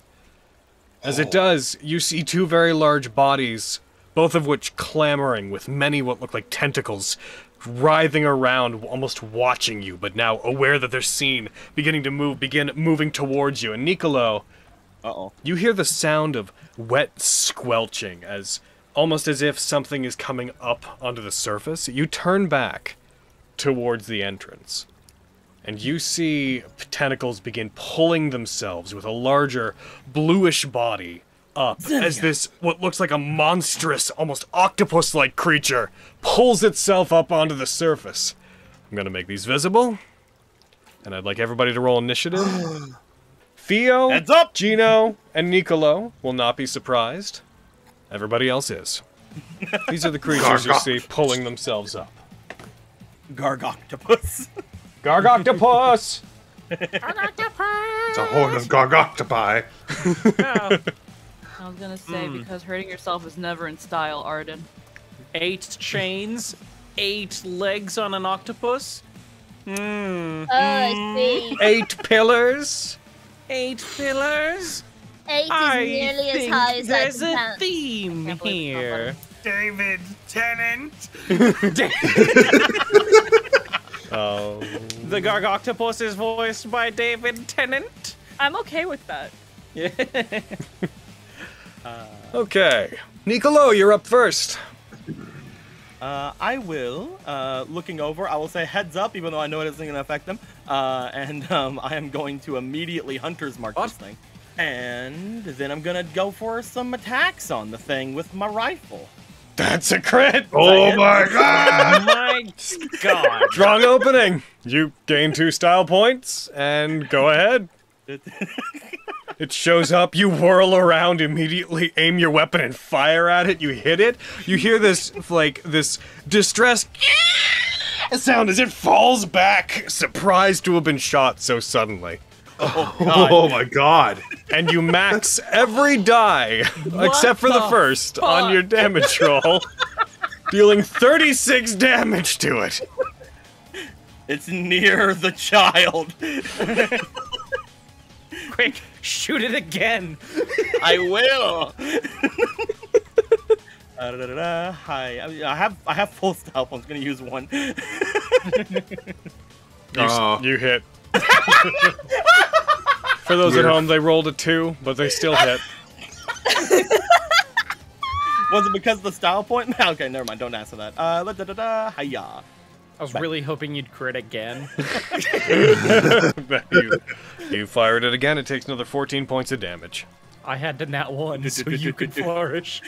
As it does, you see two very large bodies, both of which clamoring with many what look like tentacles, writhing around, almost watching you, but now aware that they're seen, beginning to begin moving towards you. And Niccolo, you hear the sound of wet squelching, almost as if something is coming up onto the surface. You turn back towards the entrance, and you see tentacles begin pulling themselves with a larger bluish body up as this, what looks like a monstrous, almost octopus-like creature pulls itself up onto the surface. I'm going to make these visible, and I'd like everybody to roll initiative. Theo, heads up! Gino, and Niccolo will not be surprised. Everybody else is. These are the creatures you see pulling themselves up. Gargoctopus. Gargoctopus! Gargoctopus! It's a horde of gargoctopi. I was gonna say, because hurting yourself is never in style, Arden. 8 chains, 8 legs on an octopus. Oh, I see. 8 pillars. 8 pillars. 8 is nearly as high as I can count. There's a theme here. David Tennant. Oh. The Gargoctopus is voiced by David Tennant. I'm okay with that. Yeah. Okay. Niccolo, you're up first. I will, looking over, I will say heads up, even though I know it isn't going to affect them. I am going to immediately Hunter's Mark this thing. And then I'm going to go for some attacks on the thing with my rifle. That's a crit! Oh my god! My god! Strong opening! You gain 2 style points, and go ahead. It shows up, you whirl around immediately, aim your weapon and fire at it, you hit it. You hear this, like, this distressed sound as it falls back, surprised to have been shot so suddenly. Oh, god. Oh my god. And you max every die, except for the first, on your damage roll, dealing 36 damage to it. It's near the child. Quick, shoot it again. I will. Hi. I have full style. I'm gonna use one. You hit. For those at home, they rolled a 2, but they still hit. Was it because of the style point? Okay, never mind. Don't answer that. Hiya. I was really hoping you'd crit again. you fired it again. It takes another 14 points of damage. I had to nat 1, so you could flourish.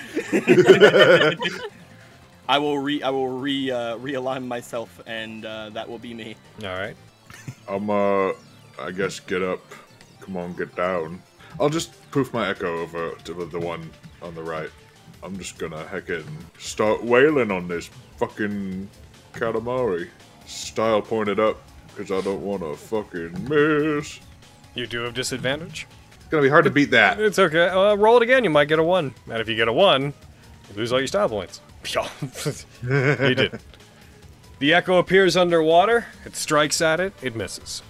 I will realign myself, and that will be me. All right. I'm I guess get up. Come on, get down. I'll just poof my echo over to the one on the right. I'm just gonna heckin' start wailing on this fucking Katamari. Style pointed up, because I don't want to fucking miss. You do have disadvantage? It's gonna be hard to beat that. It's okay. Roll it again, you might get a 1. And if you get a 1, you lose all your style points. You did. The echo appears underwater, it strikes at it, it misses.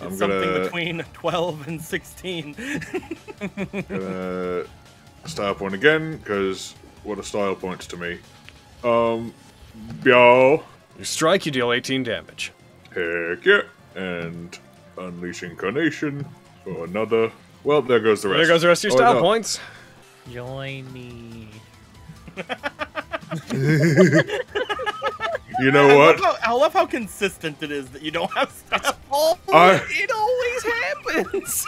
It's something between 12 and 16. Style point again, because what are style points to me? Yo. You strike, you deal 18 damage. Heck yeah. And Unleash Incarnation for another. Well, there goes the rest. There goes the rest of your style points. Join me. You know what? I love how consistent it is that you don't have style points. It always happens.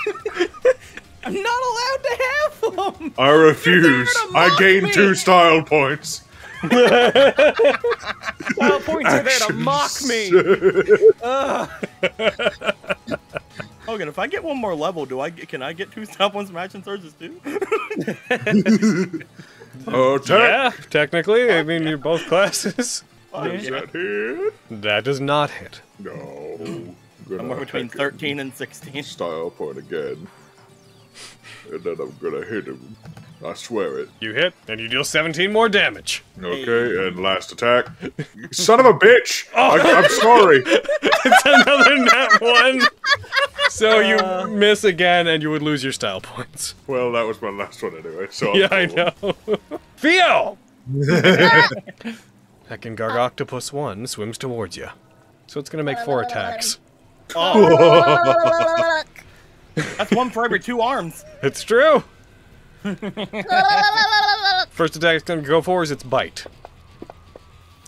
I'm not allowed to have them. I refuse. I gain 2 style points. Style points are there to mock me. Hogan, if I get one more level, can I get 2 style points from action surges too? Yeah, technically. I mean, you're both classes. Does that hit? That does not hit. No. I'm between 13 and 16. Style point again. And then I'm gonna hit him. I swear it. You hit, and you deal 17 more damage. Okay, and last attack. Son of a bitch! Oh. I'm sorry. It's another nat 1. So you miss again, and you would lose your style points. Well, that was my last one anyway, so... Yeah, I know. Theo! Heckin' Gargoctopus 1 swims towards you. So it's gonna make 4 attacks. Oh. That's 1 for every 2 arms. It's true. First attack it's gonna go for is its bite.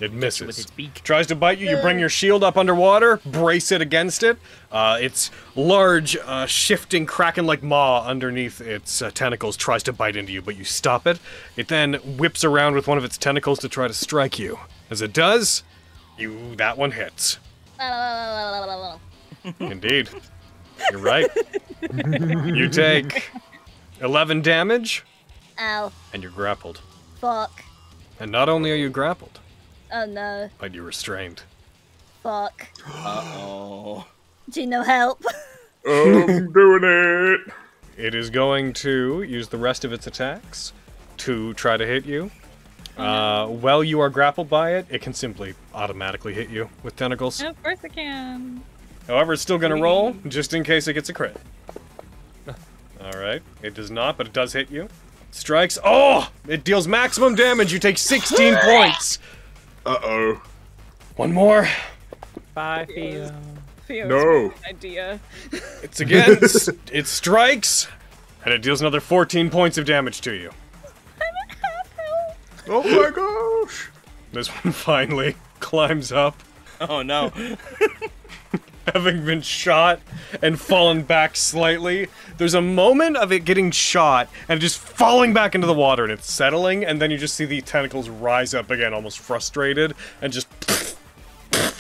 It misses. With its beak. Tries to bite you, you bring your shield up underwater, brace it against it. Its large, shifting, kraken-like maw underneath its tentacles tries to bite into you, but you stop it. It then whips around with one of its tentacles to try to strike you. As it does, that one hits. Indeed. You're right. You take 11 damage. Ow. And you're grappled. Fuck. And not only are you grappled, oh no. But you're restrained. Fuck. Uh-oh. Gino, help. I'm doing it. It is going to use the rest of its attacks to try to hit you. While you are grappled by it, it can simply automatically hit you with tentacles. Of course it can. However, it's still going to roll, just in case it gets a crit. Alright. It does not, but it does hit you. Strikes. Oh! It deals maximum damage. You take 16 points. Uh-oh. One more. Bye, Theo. No. Idea. It strikes, and it deals another 14 points of damage to you. Oh my gosh! This one finally climbs up. Oh no. Having been shot and fallen back slightly, there's a moment of it getting shot and just falling back into the water and it's settling, and then you just see the tentacles rise up again, almost frustrated, and just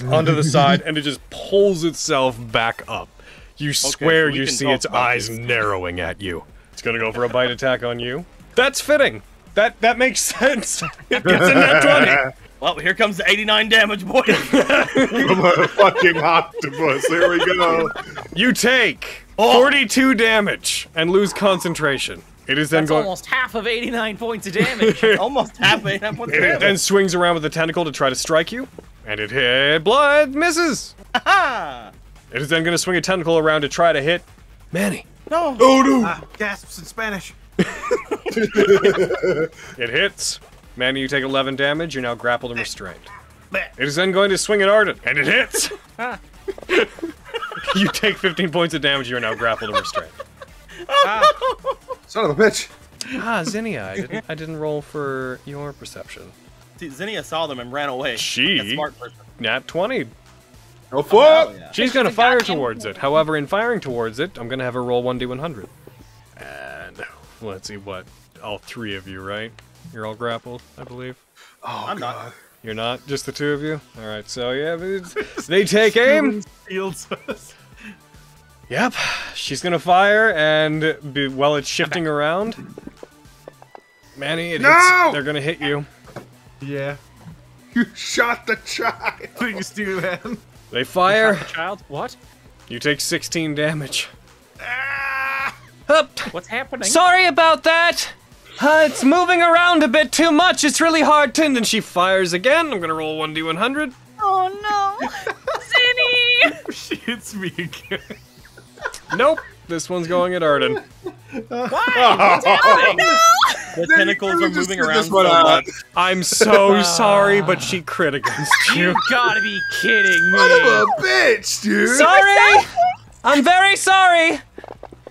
onto the side, and it just pulls itself back up. You swear you see its eyes narrowing at you. It's gonna go for a bite attack on you. That's fitting. That makes sense. It gets a net 20. Well, here comes the 89 damage, boy. From a fucking octopus. Here we go. You take 42 damage and lose concentration. It is then going almost half of 89 points of damage. Almost half of 89 points of damage. It then swings around with the tentacle to try to strike you, and it hit blood misses. Aha! It is then going to swing a tentacle around to try to hit Manny. No. Oh no! Gasps in Spanish. It hits. Manny, you take 11 damage, you're now grappled and restrained. It is then going to swing at Arden, and it hits! You take 15 points of damage, you're now grappled and restrained. Oh, no. Son of a bitch! Ah, Zinnia, I didn't roll for your perception. See, Zinnia saw them and ran away. She, like a smart person. Nat 20. Oh, fuck! Oh, yeah. She's gonna fire towards it. However, in firing towards it, I'm gonna have her roll 1d100. And let's see what, all three of you, right? You're all grappled, I believe. Oh, I'm God. Not. You're not? Just the two of you? Alright, so yeah, they take aim. Yep. She's gonna fire, and while it's shifting around, Manny, it hits. They're gonna hit you. Yeah. You shot the child! Please do, man. They fire. You shot the child? What? You take 16 damage. Ah! What's happening? Sorry about that! It's moving around a bit too much, it's really hard to- and then she fires again. I'm gonna roll 1d100. Oh no! Zinni! She hits me again. Nope, this one's going at Arden. Why? What's happening? Oh, no! The tentacles are moving around so much. I'm so sorry, but she crit against you. You gotta be kidding me. Son of a bitch, dude! Sorry! I'm very sorry!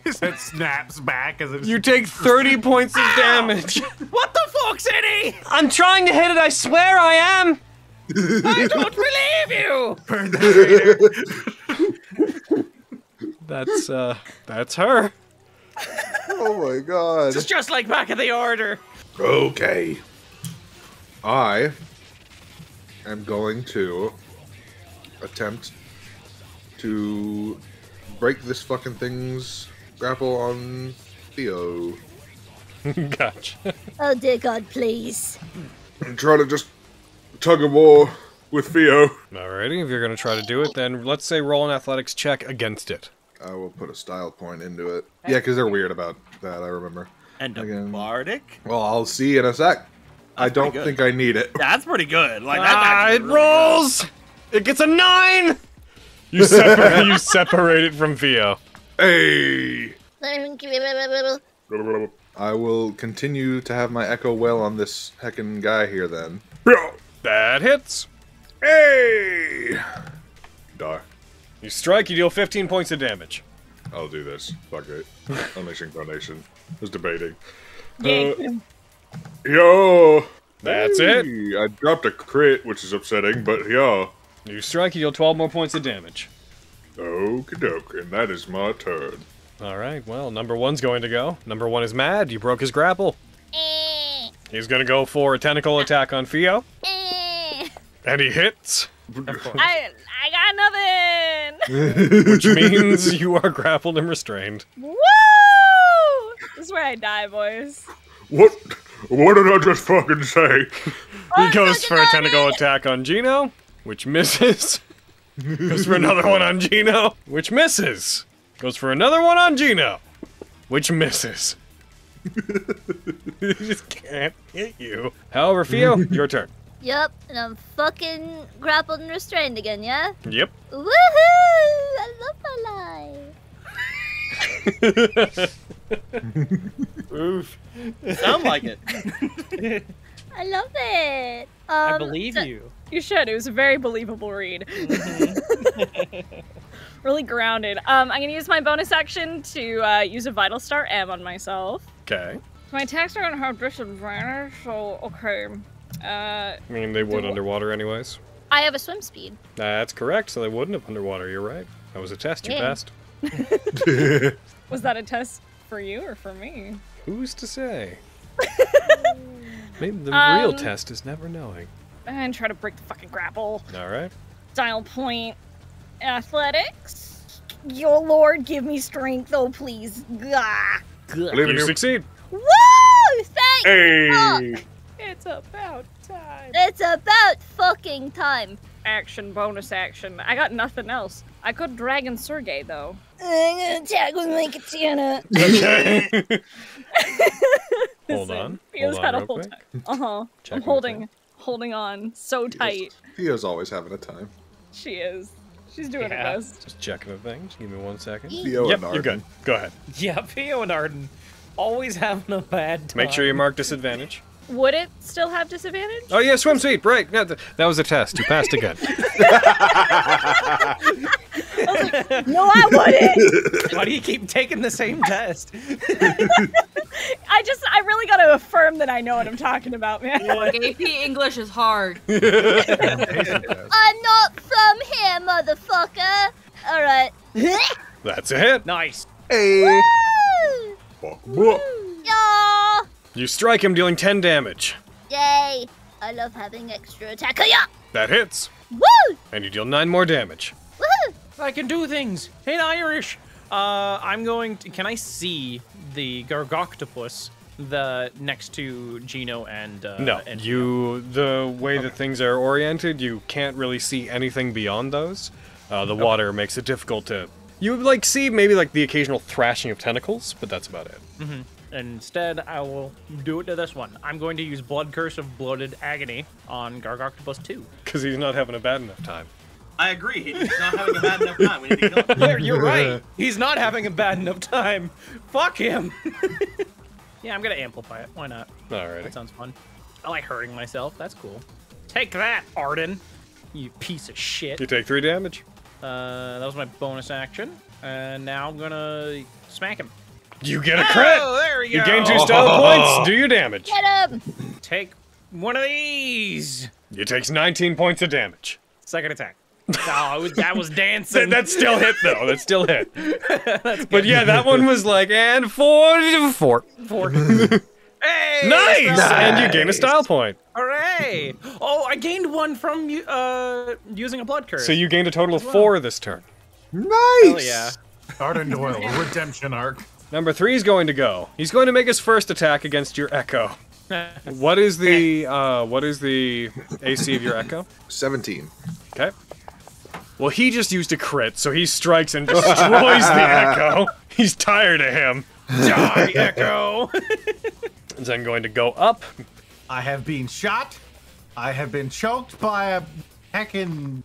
It snaps back as it. You take 30 points of damage. What the fuck, Zinni? I'm trying to hit it. I swear I am. I don't believe you. Burn the that's her. Oh my god. It's just like back at the order. Okay. I am going to attempt to break this fucking thing's grapple on Theo. Gotcha. Oh dear God, please. I'm trying to just tug a war with Theo. Alrighty, if you're gonna try to do it, then let's say roll an athletics check against it. I will put a style point into it. Yeah, because they're weird about that, I remember. And again, a bardic? Well, I'll see in a sec. I don't think I need it. Yeah, that's pretty good. Like that it really rolls! Good. It gets a 9! You, you separate it from Theo. Hey! I will continue to have my echo well on this heckin' guy here then. That hits! Hey! Dar. You strike, you deal 15 points of damage. I'll do this. Fuck it. Unleashing Foundation. Just debating. Yo! That's it! I dropped a crit, which is upsetting, but yo. You strike, you deal 12 more points of damage. Okie doke, and that is my turn. Alright, well, number one's going to go. Number one is mad, you broke his grapple. He's gonna go for a tentacle attack on Theo. And he hits. I got nothing! Which means you are grappled and restrained. Woo! This is where I die, boys. What did I just fucking say? He goes for a tentacle attack on Gino, which misses. Goes for another one on Gino, which misses. Goes for another one on Gino, which misses. He just can't hit you. However, Theo, your turn. Yep, and I'm fucking grappled and restrained again, yeah? Yep. Woohoo! I love my life. Oof. Sound like it. I love it. I believe you. You should. It was a very believable read. Really grounded. I'm going to use my bonus action to use a Vital Star M on myself. Okay. My attacks are gonna have disadvantage, so okay. I mean, they would underwater anyways. I have a swim speed. That's correct, so they wouldn't have underwater, you're right. That was a test, you passed. Was that a test for you or for me? Who's to say? Maybe the real test is never knowing. And try to break the fucking grapple. Alright. Style point. Athletics. Your lord, give me strength, oh please. Gah. Believe you succeed. Woo! Thanks! Hey. Fuck. It's about time. It's about fucking time. Action, bonus action. I got nothing else. I could dragon Sergei though. I'm gonna attack with my katana. Okay. Hold on. Theo's got a whole time. I'm holding on so tight. Theo's always having a time. She is. She's doing her best. Just checking the thing. Just give me 1 second. Theo and Arden. You're good. Go ahead. Yeah, Theo and Arden always having a bad time. Make sure you mark disadvantage. Would it still have disadvantage? Oh yeah, swim speed, right. No, that was a test. You passed again. I was like, no, I wouldn't. Why do you keep taking the same test? I really got to affirm that I know what I'm talking about, man. AP English is hard. I'm not from here, motherfucker. All right. That's a hit. Nice. Hey. Woo! Woo. Yeah. You strike him, dealing 10 damage. Yay! I love having extra attack. Yeah. That hits. Woo! And you deal 9 more damage. Woo! I can do things in Irish. I'm going to. Can I see the Gargoctopus, the next to Gino and? No. And you. The way that things are oriented, you can't really see anything beyond those. The water makes it difficult to. You like see maybe like the occasional thrashing of tentacles, but that's about it. Mm-hmm. Instead, I will do it to this one. I'm going to use Blood Curse of Bloated Agony on Gargoctopus 2. Because he's not having a bad enough time. I agree. He's not having a bad enough time. We need to kill him. Yeah, you're right. He's not having a bad enough time. Fuck him. Yeah, I'm going to amplify it. Why not? All right. That sounds fun. I like hurting myself. That's cool. Take that, Arden. You piece of shit. You take 3 damage. That was my bonus action. And now I'm going to smack him. You get a crit! Oh, there we go. You gain 2 style points, do your damage. Get him! Take one of these! It takes 19 points of damage. Second attack. Oh, that was dancing. That still hit, though. That still hit. But yeah, that one was like, and 4. 4. Hey! Nice! And you gain a style point. Hooray! Oh, I gained one from using a blood curse. So you gained a total of 4 this turn. Nice! Hell yeah. Arden Doyle, redemption arc. Number 3 is going to go. He's going to make his first attack against your Echo. What is the AC of your Echo? 17. Okay. Well, he just used a crit, so he strikes and destroys the Echo. He's tired of him. Die, Echo! And then going to go up. I have been shot. I have been choked by a heckin'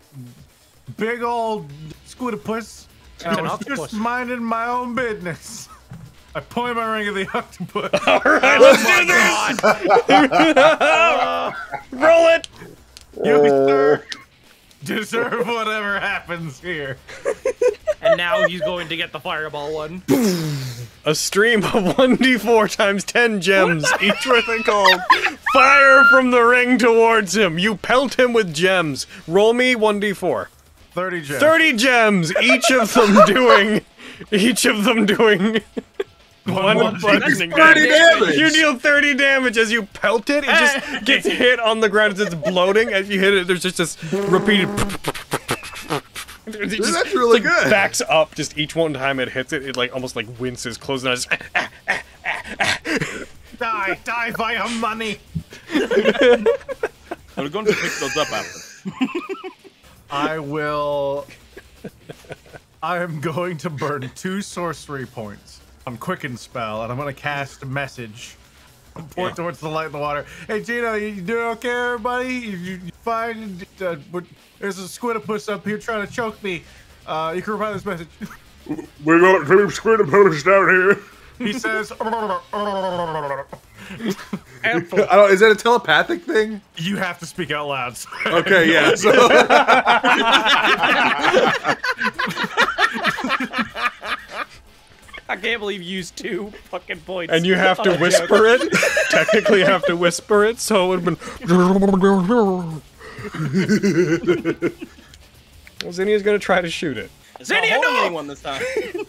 big old squidopus. I was just minding my own business. I point my ring at the octopus. All right, let's do this! Roll it! You deserve whatever happens here. And now he's going to get the fireball one. A stream of 1d4 times 10 gems, each worth a gold. Fire from the ring towards him. You pelt him with gems. Roll me 1d4. 30 gems. 30 gems, each of them doing... That's 30 damage. You deal 30 damage as you pelt it. It just gets hit on the ground as it's bloating. As you hit it, there's just this repeated. That's really like, good. Backs up. Just each one time it hits it, it like almost like winces, closes eyes. Die by your money. I'm going to pick those up after. I am going to burn 2 sorcery points. I'm Quicken Spell, and I'm going to cast Message. Point towards the light in the water. Hey, Gino, you doing okay, everybody? You fine? There's a squidopus up here trying to choke me. You can provide this message. We got 2 squidopus down here. He says... Is that a telepathic thing? You have to speak out loud. So okay, yeah. So... I can't believe you used 2 fucking points. And you have to whisper it. Technically, you have to whisper it, so it would have been... Well, Zinnia's gonna try to shoot it. Zinnia, no! One this time.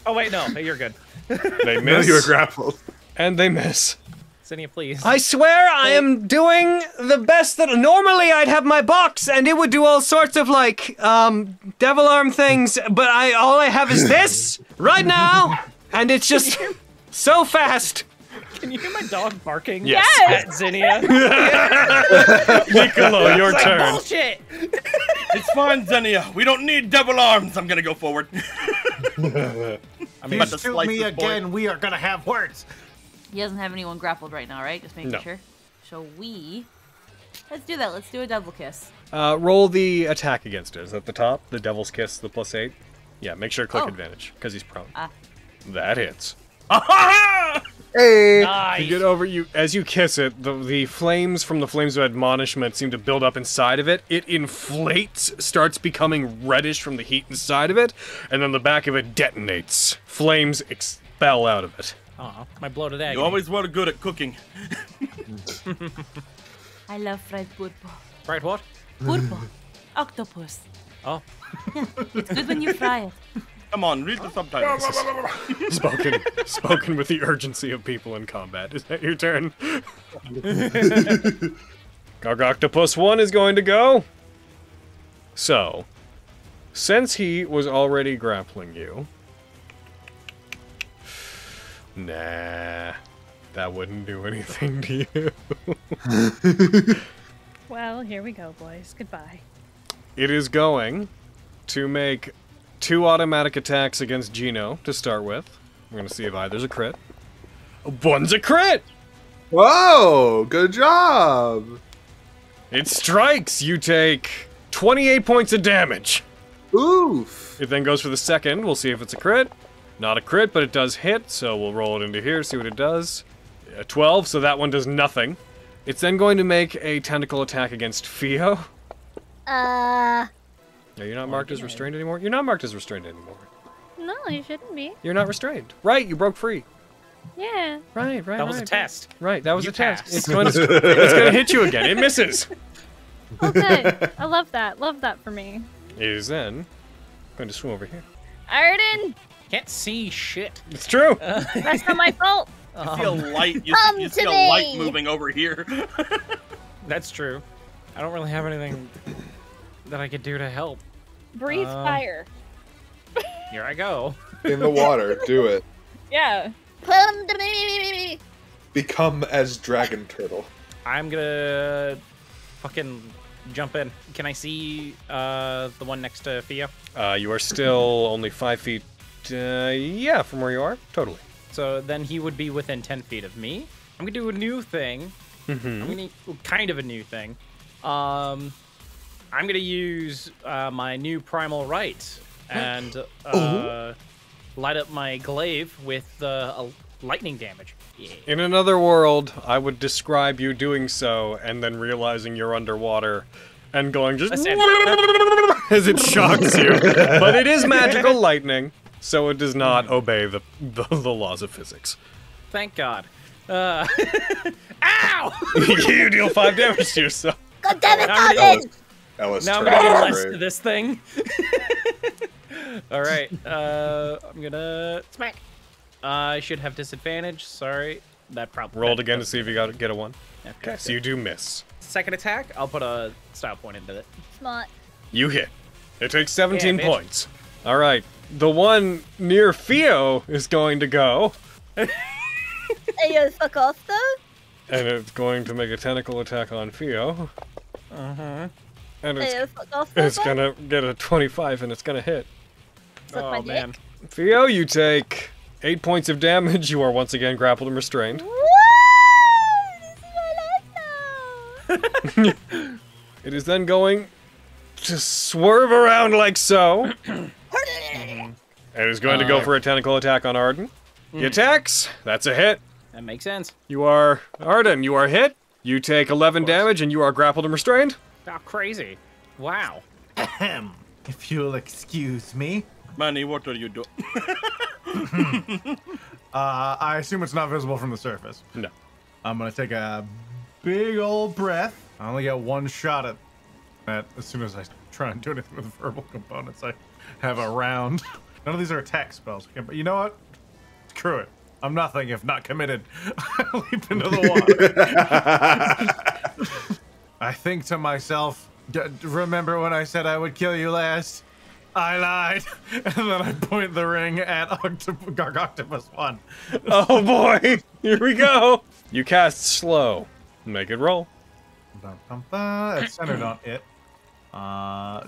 Oh, wait, no. Hey, you're good. They miss. No, you were grappled. And they miss. Zinnia, please. I swear I am doing the best that... Normally, I'd have my box, and it would do all sorts of, like, devil arm things, but all I have is this right now, and it's just so fast. Can you hear my dog barking? Yes. At Zinnia. Niccolo, your turn. Like bullshit. It's fine, Zinnia. We don't need double arms. I'm gonna go forward. I'm about to shoot me again. We are gonna have words. He doesn't have anyone grappled right now, right? Just making sure. So let's do that. Let's do a double kiss. Roll the attack against it. Is that the top? The devil's kiss, the +8. Yeah. Make sure to click advantage because he's prone. That hits. Hey! Nice. You get over you as you kiss it. The flames from the Flames of Admonishment seem to build up inside of it. It inflates, starts becoming reddish from the heat inside of it, and then the back of it detonates. Flames expel out of it. Aw, my bloated egg. You always were good at cooking. I love fried pulpo. Fried what? Pulpo. Octopus. Oh. Yeah, it's good when you fry it. Come on, read the subtitles. Spoken with the urgency of people in combat. Is that your turn? Gargoctopus 1 is going to go. So, since he was already grappling you... Nah, that wouldn't do anything to you. Well, here we go, boys. Goodbye. It is going to make... 2 automatic attacks against Gino to start with. We're gonna see if either's a crit. One's a crit! Whoa! Good job! It strikes! You take 28 points of damage. Oof! It then goes for the second. We'll see if it's a crit. Not a crit, but it does hit, so we'll roll it into here, see what it does. A 12, so that one does nothing. It's then going to make a tentacle attack against Theo. No, you're not marked as restrained anymore? You're not marked as restrained anymore. No, you shouldn't be. You're not restrained. Right, you broke free. Yeah. Right. That was a test. Right, that was a test. It's going to hit you again. It misses. Okay, I love that. Love that for me. It is then going to swim over here. Arden! Can't see shit. It's true. That's not my fault. You feel light. You feel light moving over here. That's true. I don't really have anything... that I could do to help. Breathe fire. Here I go. In the water, do it. Yeah. Come to me. Become as dragon turtle. I'm gonna fucking jump in. Can I see the one next to Fia? You are still only 5 feet, yeah, from where you are, totally. So then he would be within 10 feet of me. I'm gonna do a new thing. I'm gonna kind of a new thing. I'm gonna use my new primal rite and light up my glaive with lightning damage. Yeah. In another world, I would describe you doing so and then realizing you're underwater and going just as it shocks you. But it is magical lightning, so it does not obey the laws of physics. Thank God. Ow! You deal 5 damage to yourself. God damn it, Arden! Now I'm gonna do less to this thing. All right, I'm gonna smack. I should have disadvantage. Sorry, that probably rolled again to see if you get a 1. Okay, so you do miss. Second attack, I'll put a style point into it. Smart. You hit. It takes 17 points. All right, the one near Theo is going to go. Hey, fuck off though. And it's going to make a tentacle attack on Theo. And it's gonna get a 25 and it's gonna hit. Oh man. Theo, you take 8 points of damage. You are once again grappled and restrained. Woo! This is my life now. It is then going to swerve around like so. And it is going to go for a tentacle attack on Arden. He attacks. That's a hit. That makes sense. You are, Arden, you are hit. You take 11 damage and you are grappled and restrained. How crazy. Wow. Ahem. If you'll excuse me, Manny, what are you doing? I assume it's not visible from the surface. No. I'm going to take a big old breath. I only get one shot at that. As soon as I try and do anything with verbal components, I have a round. None of these are attack spells. But you know what? Screw it. I'm nothing if not committed. I leap into the water. I think to myself, remember when I said I would kill you last? I lied. And then I point the ring at Gargoctopus 1. Oh boy! Here we go! You cast slow. Make it roll. It's centered on it.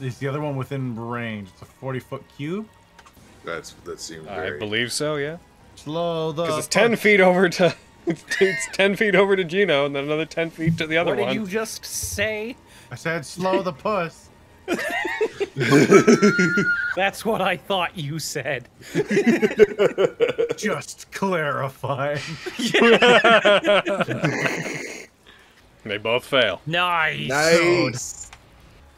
Is the other one within range? It's a 40-foot cube? That seems very... I believe so, yeah. Slow the... Because it's 10 feet over to... It's 10 feet over to Gino, and then another 10 feet to the other one. What did you just say? I said slow the puss. That's what I thought you said. Just clarifying. They both fail. Nice. Nice.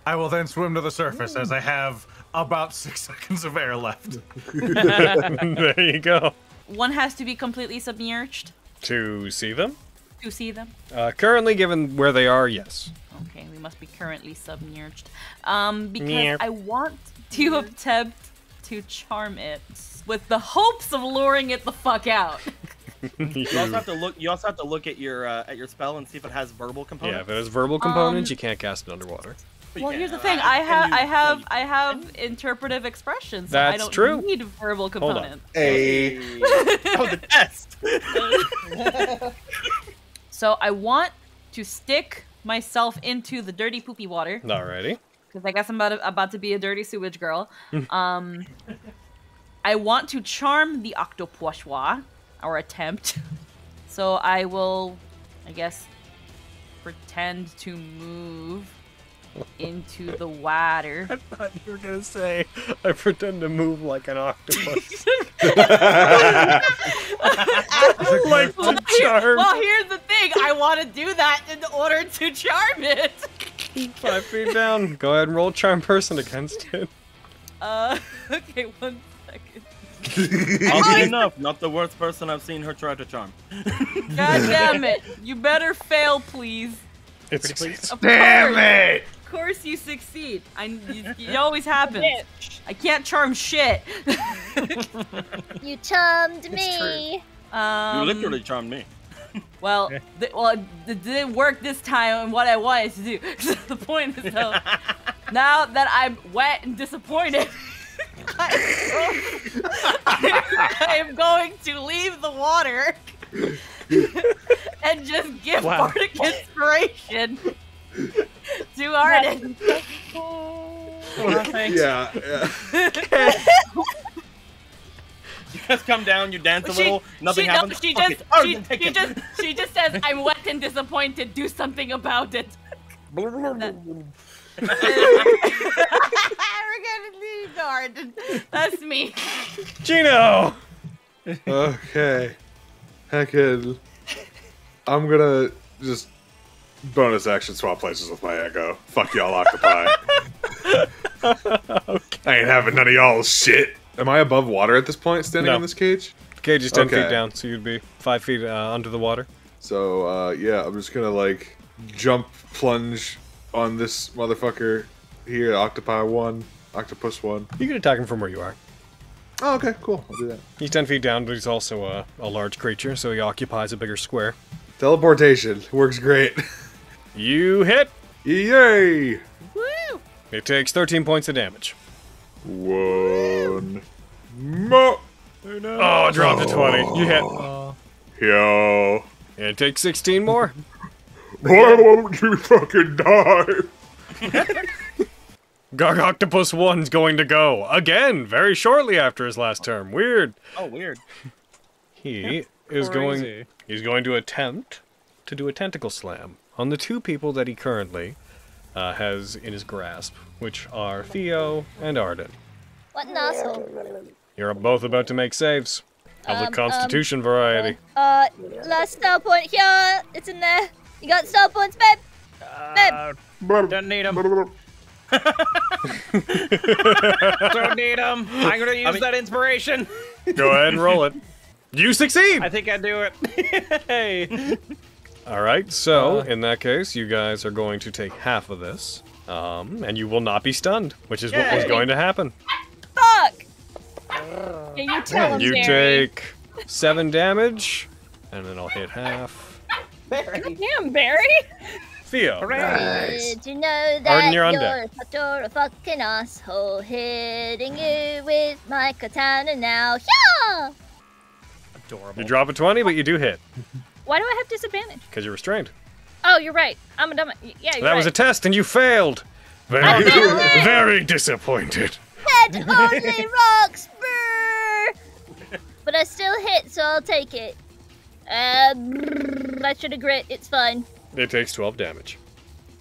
I will then swim to the surface as I have about 6 seconds of air left. There you go. One has to be completely submerged. To see them? To see them. Currently, given where they are, yes. Okay, we must be currently submerged. Because I want to attempt to charm it with the hopes of luring it the fuck out. You also have to look at your spell and see if it has verbal components. Yeah, if it has verbal components, you can't cast it underwater. Well, here's the thing. I have interpretive expressions. So I don't need verbal components. Oh, the test. So I want to stick myself into the dirty poopy water. Alrighty. Because I guess I'm about to be a dirty sewage girl. I want to charm the octopoishwa, or attempt. So I will, I guess, pretend to move into the water. I thought you were gonna say, I pretend to move like an octopus. Here's the thing. I want to do that in order to charm it. 5 feet down. Go ahead and roll charm person against it. Okay, 1 second. Oddly enough, not the worst person I've seen her try to charm. God damn it. You better fail, please. It's damn it! Of course you succeed. It always happens. I can't charm shit. You charmed me. You literally charmed me. Well, it didn't work this time on what I wanted to do. The point is, though, now that I'm wet and disappointed, I am going to leave the water and just give Bardic inspiration to Arden. Yeah. You just come down, you dance a little, nothing happens. She just says, "I'm wet and disappointed. Do something about it." We're gonna leave Arden. That's me. Gino. Okay. Heckin', I'm gonna just bonus action swap places with my echo. Fuck y'all octopi. Okay. I ain't having none of y'all's shit. Am I above water at this point, standing on this cage? The cage is 10 feet down, so you'd be 5 feet under the water. So, yeah, I'm just gonna, like, jump, plunge on this motherfucker here, Octopus 1. You can attack him from where you are. Oh, okay, cool. I'll do that. He's 10 feet down, but he's also a large creature, so he occupies a bigger square. Teleportation works great. You hit! Yay! Woo! It takes 13 points of damage. One. Mo! Oh, no. Oh, dropped to 20. You hit. Yo. And it takes 16 more. Why won't you fucking die? Gargoctopus 1's going to go again very shortly after his last turn. Weird. Oh, weird. He's going to attempt to do a tentacle slam on the two people that he currently has in his grasp, which are Theo and Arden. What an asshole. You're both about to make saves of the Constitution variety. Last star point here. It's in there. You got star points, babe. Don't need them. Don't need them. I'm gonna use that inspiration. Go ahead and roll it. You succeed. I think I do it. Hey. All right. So in that case, you guys are going to take half of this, and you will not be stunned, which is what was going to happen. Fuck. Can you tell him, Barry? Take 7 damage, and then I'll hit half. Barry. Damn, Barry. Theo. Nice. Did you know that Arden, you're such a fucking asshole? Hitting you with my katana now. Yeah! Adorable. You drop a 20, but you do hit. Why do I have disadvantage? Because you're restrained. Oh, you're right. I'm a dumb. Yeah, you're right. That was a test, and you failed. Very disappointed. Head only rocks, brrr. But I still hit, so I'll take it. I should have grit. It's fine. It takes 12 damage.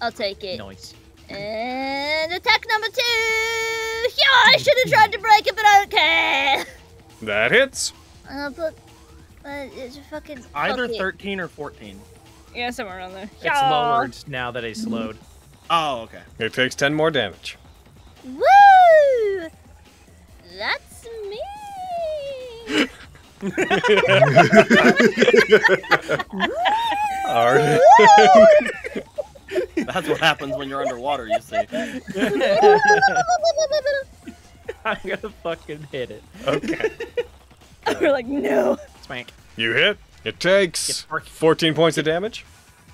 I'll take it. Nice. And attack number 2! Yeah, I should have tried to break it, but I don't care! That hits. It's fucking... It's either 13 or 14. Yeah, somewhere around there. It's lowered now that it's slowed. Oh, okay. It takes 10 more damage. Woo! That's me! Arden. That's what happens when you're underwater, you see. I'm gonna fucking hit it. Okay. We're like, no. Spank. You hit. It takes 14 points of damage.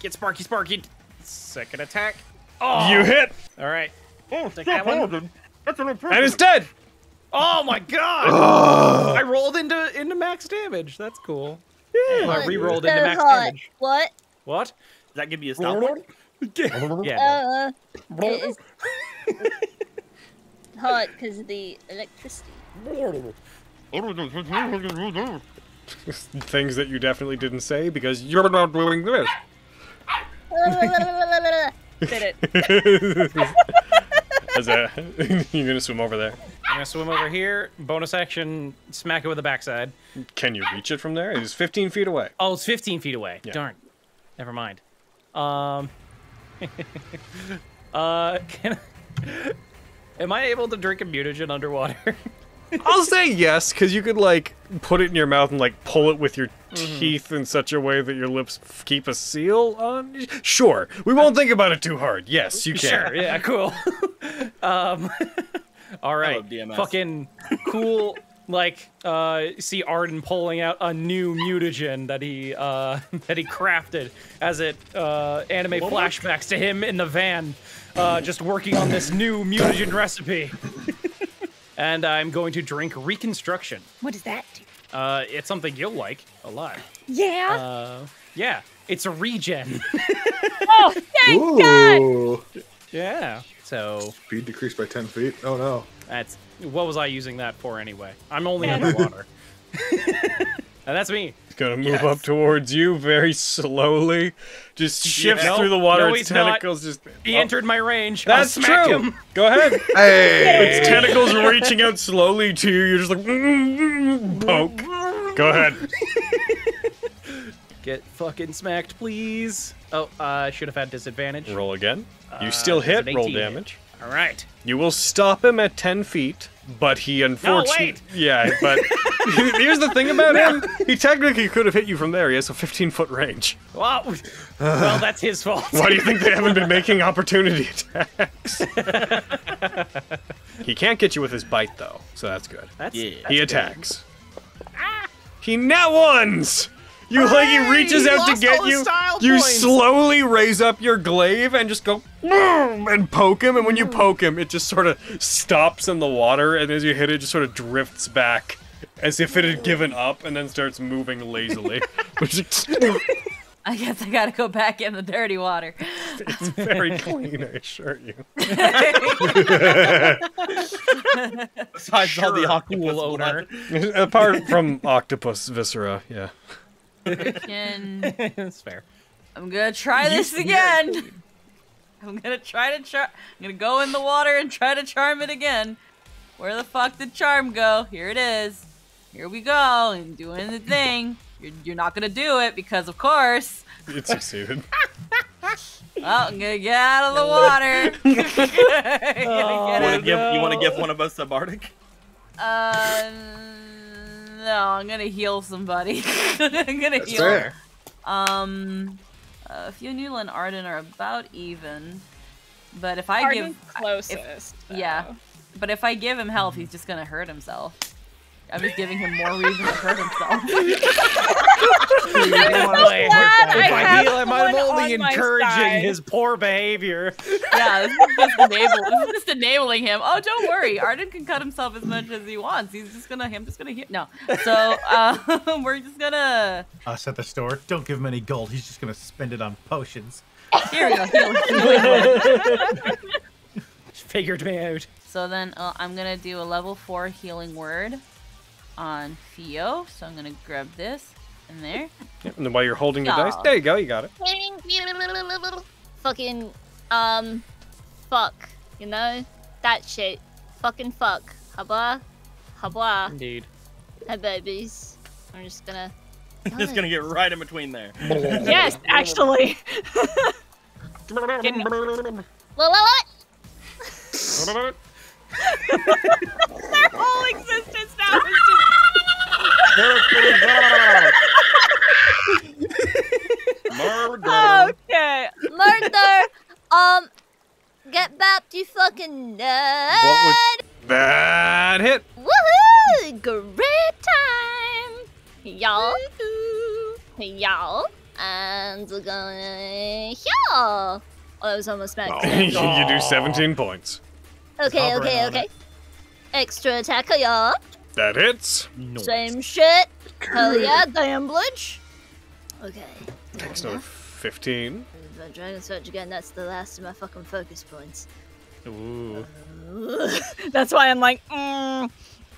Get sparky, sparky. Second attack. Oh. You hit. All right. Oh, take that one. That's an impression. And it's dead. Oh my god! Oh. I rolled into max damage. That's cool. Yeah. I re-rolled into max damage. What? What? Does that give you a stop? Yeah. It hot because of the electricity. Things that you definitely didn't say because you're not doing this. Did it. You're gonna swim over there. I'm gonna swim over here. Bonus action, smack it with the backside. Can you reach it from there? It's 15 feet away. Oh, it's 15 feet away. Yeah. Darn. Never mind. Am I able to drink a mutagen underwater? I'll say yes, because you could like put it in your mouth and like pull it with your teeth in such a way that your lips keep a seal on. Sure, we won't think about it too hard. Yes, you can. Sure, yeah, cool. All right, fucking cool. Like, see Arden pulling out a new mutagen that he crafted as it anime flashbacks to him in the van, just working on this new mutagen recipe. And I'm going to drink Reconstruction. What does that do? It's something you'll like a lot. Yeah? Yeah. It's a regen. Oh, thank God! Yeah. So... Speed decreased by 10 feet. Oh, no. That's... What was I using that for anyway? I'm only underwater. And that's me. It's gonna move up towards you very slowly. Just shifts through the water. Its tentacles He entered my range. That's true. Him. Go ahead. Hey. Its tentacles are reaching out slowly to you. You're just like poke. Go ahead. Get fucking smacked, please. Oh, I should have had disadvantage. Roll again. You still hit. Roll damage. All right. You will stop him at 10 feet, but he unfortunately... No, wait! Yeah, but here's the thing about him. He technically could have hit you from there. He has a 15-foot range. Well, that's his fault. Why do you think they haven't been making opportunity attacks? He can't get you with his bite, though, so that's good. He attacks. Ah. He net ones! He reaches out to get you. You slowly raise up your glaive and just go and poke him. And when you poke him, it just sort of stops in the water. And as you hit it, just sort of drifts back as if it had given up and then starts moving lazily. I guess I gotta go back in the dirty water. It's very clean, I assure you. Besides all the octopus odor. Apart from octopus viscera, yeah. That's fair. I'm gonna try this again. I'm gonna try to charm. I'm gonna go in the water and try to charm it again. Where the fuck did charm go? Here it is. Here we go. I'm doing the thing. You're not gonna do it because, of course. It succeeded. Oh, I'm gonna get out of the water. You want to give one of us a bardic? No, I'm gonna heal somebody. I'm gonna That's heal. Fair. Fionnula and Arden are about even, but if I Arden's give closest, if, yeah, but if I give him health, he's just gonna hurt himself. I'm just giving him more reason to hurt himself. I'm only encouraging his poor behavior. Yeah, this is just enabling him. Oh, don't worry, Arden can cut himself as much as he wants. He's just gonna, we're just gonna. Us at the store. Don't give him any gold. He's just gonna spend it on potions. Here we go. Figured me out. So then I'm gonna do a level 4 healing word on Theo. So I'm gonna grab this in there. Yep, and then while you're holding your dice, there you go, you got it. Thank you. Fucking fuck, you know that shit. Fucking fuck, haba, haba. Indeed. Hey babies, I'm just gonna. Just gonna get right in between there. Yes, actually. Their whole existence now is just murder. Okay, murder. Get back, you fucking nerd. Bad hit. Woohoo! Great time, y'all. Y'all, and we're gonna heal. Oh, that was almost back. Oh, you do 17 points. Okay, okay, okay. Extra attack, y'all. That hits. Nice. Same shit. Hell yeah, damage. Okay. Next one, 15. Dragon's Touch again, that's the last of my fucking focus points. Ooh. That's why I'm like,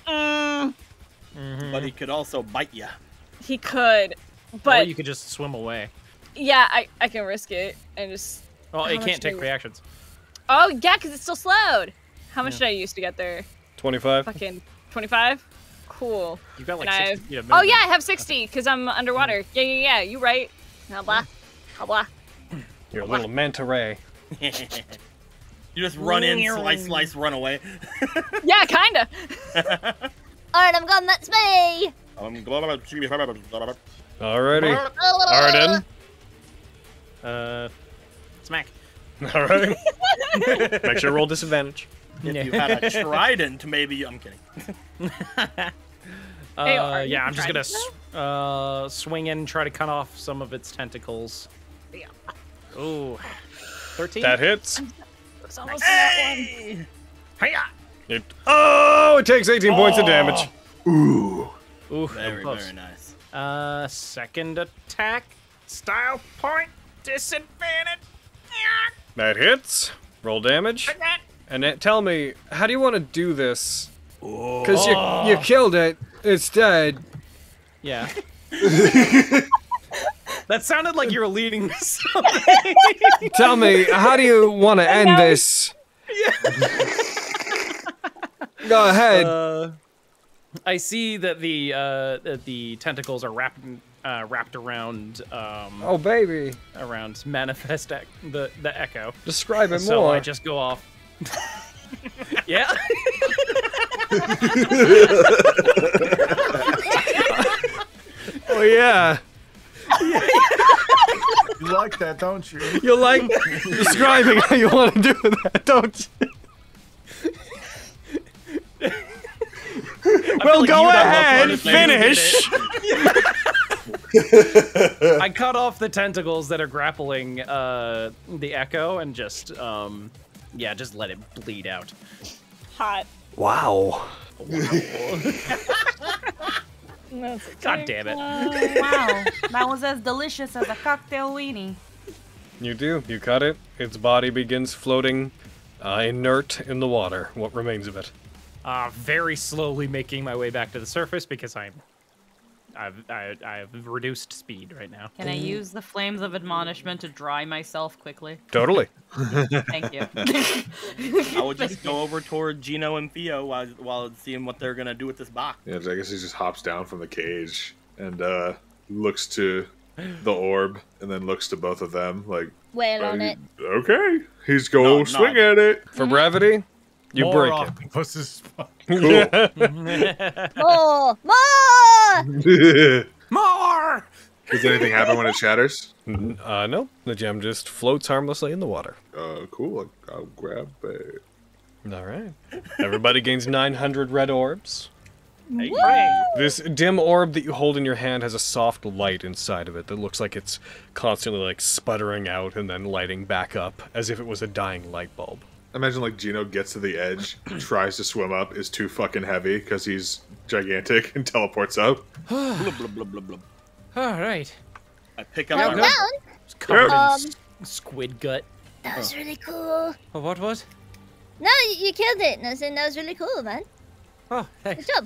But he could also bite ya. He could, but... Or you could just swim away. Yeah, I can risk it and just... Well, it can't take reactions. Oh, yeah, because it's still slowed. How much did I use to get there? 25. Fucking 25? Cool. You got like 60. Yeah, oh, yeah, I have 60 because I'm underwater. Yeah, yeah, yeah. You right. Blah, blah. Blah. You're a little manta ray. You just run in, slice, slice, run away. Yeah, kind of. All right, I'm gone. That's me. Alrighty. Arden. Smack. All right. Make sure to roll disadvantage. If you had a trident, maybe. I'm kidding. Yeah, I'm just gonna swing in, try to cut off some of its tentacles. Yeah. Ooh, 13. That hits. It's almost that one. Hey! Oh, it takes 18 points of damage. Ooh. Ooh. Very, very nice. Second attack. Style point. Disadvantage. That hits. Roll damage. And it, tell me, how do you want to do this? Because you killed it. It's dead. Yeah. That sounded like you were leading something. Tell me, how do you want to end this? Go ahead. I see that the tentacles are wrapped in... wrapped around around manifest the echo. Describe it more. So I just go off. Yeah. Oh yeah. You like that, don't you? You like describing how you want to do that, don't you? Well, like go ahead, finish. I cut off the tentacles that are grappling the echo and just, yeah, just let it bleed out. Hot. Wow. God damn it. Wow. That was as delicious as a cocktail weenie. You do. You cut it. Its body begins floating inert in the water. What remains of it? Very slowly making my way back to the surface because I've reduced speed right now. Can I use the Flames of Admonishment to dry myself quickly? Totally. Thank you. I would just go over toward Gino and Theo while seeing what they're going to do with this box. Yeah, I guess he just hops down from the cage and looks to the orb and then looks to both of them like, wail on it. Okay, he's going swing at it. For brevity, you break it. This is cool. More. Does anything happen when it shatters? No. The gem just floats harmlessly in the water. Cool. I'll grab it. All right. Everybody gains 900 red orbs. This dim orb that you hold in your hand has a soft light inside of it that looks like it's constantly like sputtering out and then lighting back up as if it was a dying light bulb. Imagine like Gino gets to the edge, tries to swim up, is too fucking heavy because he's gigantic and teleports up. Blub, blub, blub, blub, blub. All right. I pick up my covered in squid gut. That was really cool. Oh, what was? No, you killed it. And I said that was really cool, man. Oh, thanks. Good job.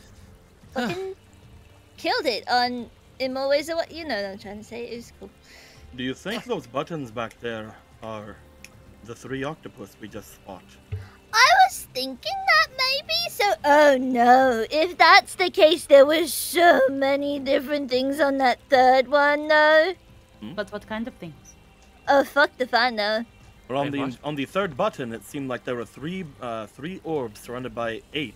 Fucking killed it on in more ways than what you know what I'm trying to say. It was cool. Do you think those buttons back there are the three octopus we just spot? I was thinking that maybe, so... Oh no, if that's the case, there were so many different things on that third one, though. Hmm? But what kind of things? Oh, fuck if I know. Well, on the third button, it seemed like there were three orbs surrounded by 8.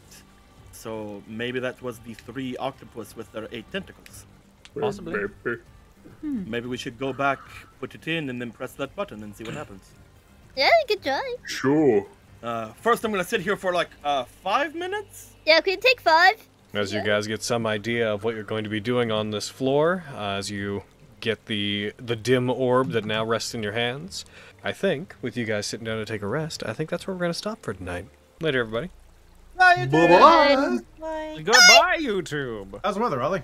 So maybe that was the 3 octopus with their 8 tentacles. Possibly. Maybe we should go back, put it in, and then press that button and see what happens. Yeah, we could try. Sure. First, I'm going to sit here for like 5 minutes. Yeah, we can take 5. As you guys get some idea of what you're going to be doing on this floor, as you get the dim orb that now rests in your hands, I think, with you guys sitting down to take a rest, I think that's where we're going to stop for tonight. Later, everybody. Bye. Goodbye, YouTube. How's the weather, Ollie?